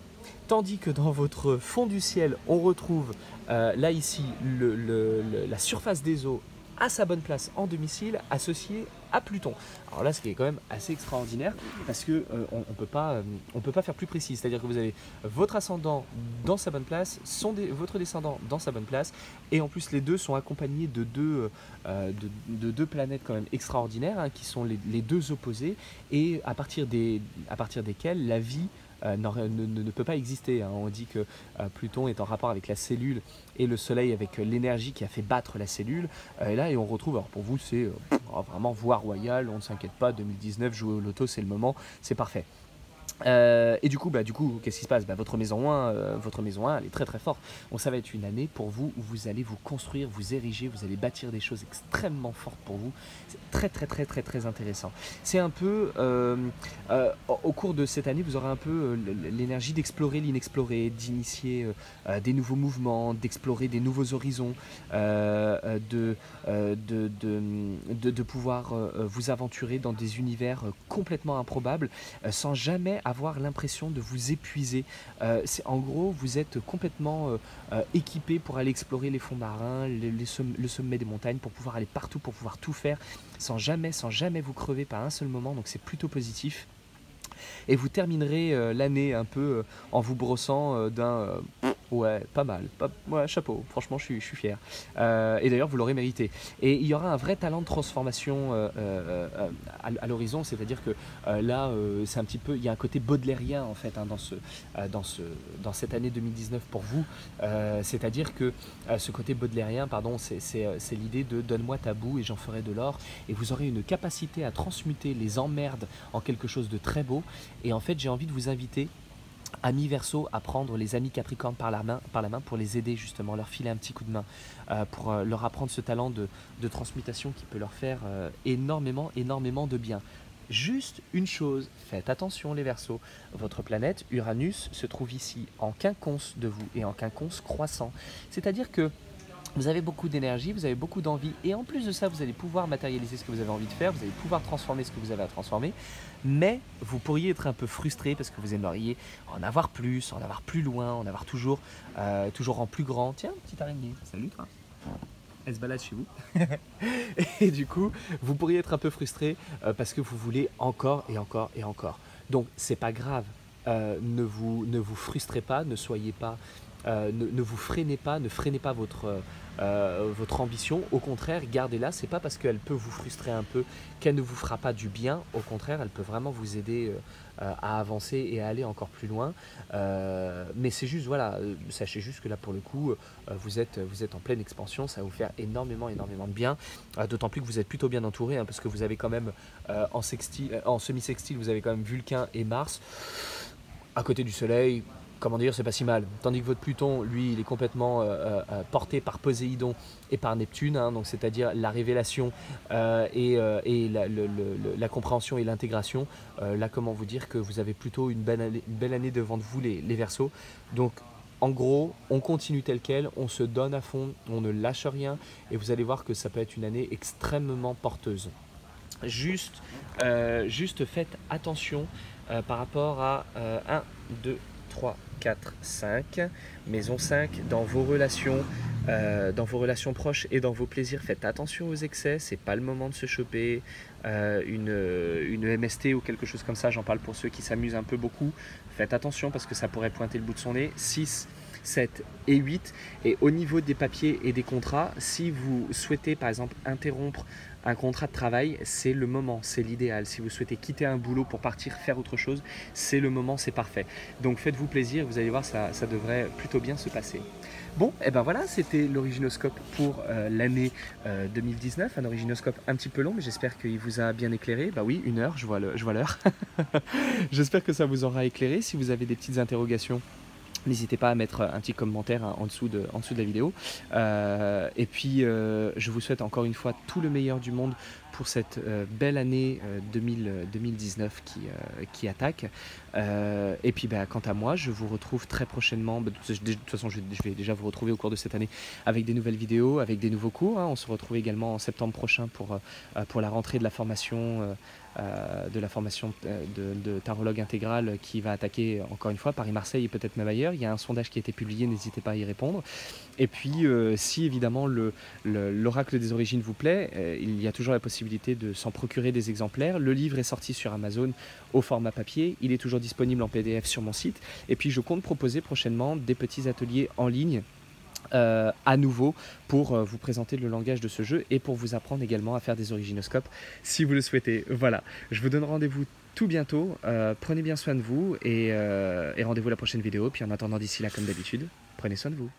tandis que dans votre fond du ciel, on retrouve euh, là ici le, le, le, la surface des eaux, à sa bonne place en domicile, associé à Pluton. Alors là, ce qui est quand même assez extraordinaire, parce que euh, on, on peut pas, euh, on peut pas faire plus précis. C'est-à-dire que vous avez votre ascendant dans sa bonne place, son dé votre descendant dans sa bonne place, et en plus les deux sont accompagnés de deux, euh, de, de deux planètes quand même extraordinaires, hein, qui sont les, les deux opposés, et à partir des, à partir desquelles la vie Euh, non, ne, ne peut pas exister, hein. On dit que euh, Pluton est en rapport avec la cellule et le soleil avec euh, l'énergie qui a fait battre la cellule, euh, et là et on retrouve, alors pour vous c'est euh, vraiment voie royale, on ne s'inquiète pas, deux mille dix-neuf, jouer au loto c'est le moment, c'est parfait. Euh, et du coup, bah, du coup qu'est-ce qui se passe, bah, votre, maison un, euh, votre maison un, elle est très très forte. Bon, ça va être une année pour vous où vous allez vous construire, vous ériger, vous allez bâtir des choses extrêmement fortes pour vous. C'est très très très très très intéressant. C'est un peu, euh, euh, au cours de cette année, vous aurez un peu euh, l'énergie d'explorer l'inexploré, d'initier euh, des nouveaux mouvements, d'explorer des nouveaux horizons, euh, de, euh, de, de, de, de pouvoir euh, vous aventurer dans des univers euh, complètement improbables, euh, sans jamais avoir l'impression de vous épuiser. Euh, en gros, vous êtes complètement euh, euh, équipé pour aller explorer les fonds marins, les, les somm le sommet des montagnes, pour pouvoir aller partout, pour pouvoir tout faire, sans jamais, sans jamais vous crever par un seul moment, donc c'est plutôt positif. Et vous terminerez euh, l'année un peu euh, en vous brossant euh, d'un... Euh, ouais, pas mal, pas, ouais, chapeau, franchement je suis, je suis fier. Euh, et d'ailleurs vous l'aurez mérité. Et il y aura un vrai talent de transformation euh, euh, euh, à, à l'horizon, c'est-à-dire que euh, là, euh, c'est un petit peu, il y a un côté baudelairien en fait hein, dans, ce, euh, dans, ce, dans cette année deux mille dix-neuf pour vous. Euh, c'est-à-dire que euh, ce côté baudelairien, pardon, c'est l'idée de donne-moi ta boue et j'en ferai de l'or. Et vous aurez une capacité à transmuter les emmerdes en quelque chose de très beau. Et en fait, j'ai envie de vous inviter, amis Verseaux, à prendre les amis Capricorne par la main, par la main pour les aider justement, leur filer un petit coup de main, euh, pour euh, leur apprendre ce talent de, de transmutation qui peut leur faire euh, énormément, énormément de bien. Juste une chose, faites attention les Verseaux, votre planète Uranus se trouve ici en quinconce de vous et en quinconce croissant, c'est-à-dire que vous avez beaucoup d'énergie, vous avez beaucoup d'envie, et en plus de ça, vous allez pouvoir matérialiser ce que vous avez envie de faire, vous allez pouvoir transformer ce que vous avez à transformer, mais vous pourriez être un peu frustré parce que vous aimeriez en avoir plus, en avoir plus loin, en avoir toujours, euh, toujours en plus grand. Tiens, petite araignée, salut toi. Elle se balade chez vous. Et du coup, vous pourriez être un peu frustré euh, parce que vous voulez encore et encore et encore. Donc, c'est pas grave. Euh, ne vous, ne vous frustrez pas, ne soyez pas, euh, ne, ne vous freinez pas, ne freinez pas votre, euh, votre ambition. Au contraire, gardez-la. C'est pas parce qu'elle peut vous frustrer un peu qu'elle ne vous fera pas du bien. Au contraire, elle peut vraiment vous aider euh, à avancer et à aller encore plus loin. Euh, mais c'est juste, voilà, sachez juste que là, pour le coup, euh, vous êtes, vous êtes en pleine expansion. Ça va vous faire énormément, énormément de bien. Euh, D'autant plus que vous êtes plutôt bien entouré, hein, parce que vous avez quand même euh, en sextile, en semi-sextile, vous avez quand même Vulcain et Mars. À côté du soleil, comment dire, c'est pas si mal. Tandis que votre Pluton, lui, il est complètement euh, euh, porté par Poséidon et par Neptune, hein, donc c'est-à-dire la révélation euh, et, euh, et la, le, le, la compréhension et l'intégration. Euh, là, comment vous dire que vous avez plutôt une belle année, une belle année devant vous, les, les Verseaux. Donc, en gros, on continue tel quel, on se donne à fond, on ne lâche rien, et vous allez voir que ça peut être une année extrêmement porteuse. Juste, euh, juste faites attention euh, par rapport à euh, un, deux, trois, quatre, cinq, maison cinq, dans vos relations, euh, dans vos relations proches et dans vos plaisirs, faites attention aux excès, c'est pas le moment de se choper. Euh, une, une M S T ou quelque chose comme ça, j'en parle pour ceux qui s'amusent un peu beaucoup, faites attention parce que ça pourrait pointer le bout de son nez. six, sept et huit, et au niveau des papiers et des contrats, si vous souhaitez par exemple interrompre un contrat de travail, c'est le moment, c'est l'idéal. Si vous souhaitez quitter un boulot pour partir faire autre chose, c'est le moment, c'est parfait. Donc faites-vous plaisir, vous allez voir, ça, ça devrait plutôt bien se passer. Bon, et ben voilà, c'était l'Originoscope pour euh, l'année euh, deux mille dix-neuf. Un Originoscope un petit peu long, mais j'espère qu'il vous a bien éclairé. Bah oui, une heure, je vois l'heure. J'espère que ça vous aura éclairé. Si vous avez des petites interrogations, n'hésitez pas à mettre un petit commentaire en dessous de, en dessous de la vidéo. Euh, et puis, euh, je vous souhaite encore une fois tout le meilleur du monde pour cette euh, belle année euh, deux mille dix-neuf qui, euh, qui attaque. Euh, et puis, bah, quant à moi, je vous retrouve très prochainement. Bah, de toute façon, je, je vais déjà vous retrouver au cours de cette année avec des nouvelles vidéos, avec des nouveaux cours. Hein. On se retrouve également en septembre prochain pour, euh, pour la rentrée de la formation euh, Euh, de la formation de, de tarologue intégrale qui va attaquer encore une fois Paris-Marseille et peut-être même ailleurs. Il y a un sondage qui a été publié, n'hésitez pas à y répondre. Et puis euh, si évidemment le, le, l'oracle des origines vous plaît, euh, il y a toujours la possibilité de s'en procurer des exemplaires. Le livre est sorti sur Amazon au format papier, il est toujours disponible en P D F sur mon site. Et puis je compte proposer prochainement des petits ateliers en ligne Euh, à nouveau pour euh, vous présenter le langage de ce jeu et pour vous apprendre également à faire des originoscopes si vous le souhaitez. Voilà, je vous donne rendez-vous tout bientôt, euh, prenez bien soin de vous et, euh, et rendez-vous à la prochaine vidéo. Puis en attendant d'ici là, comme d'habitude, prenez soin de vous.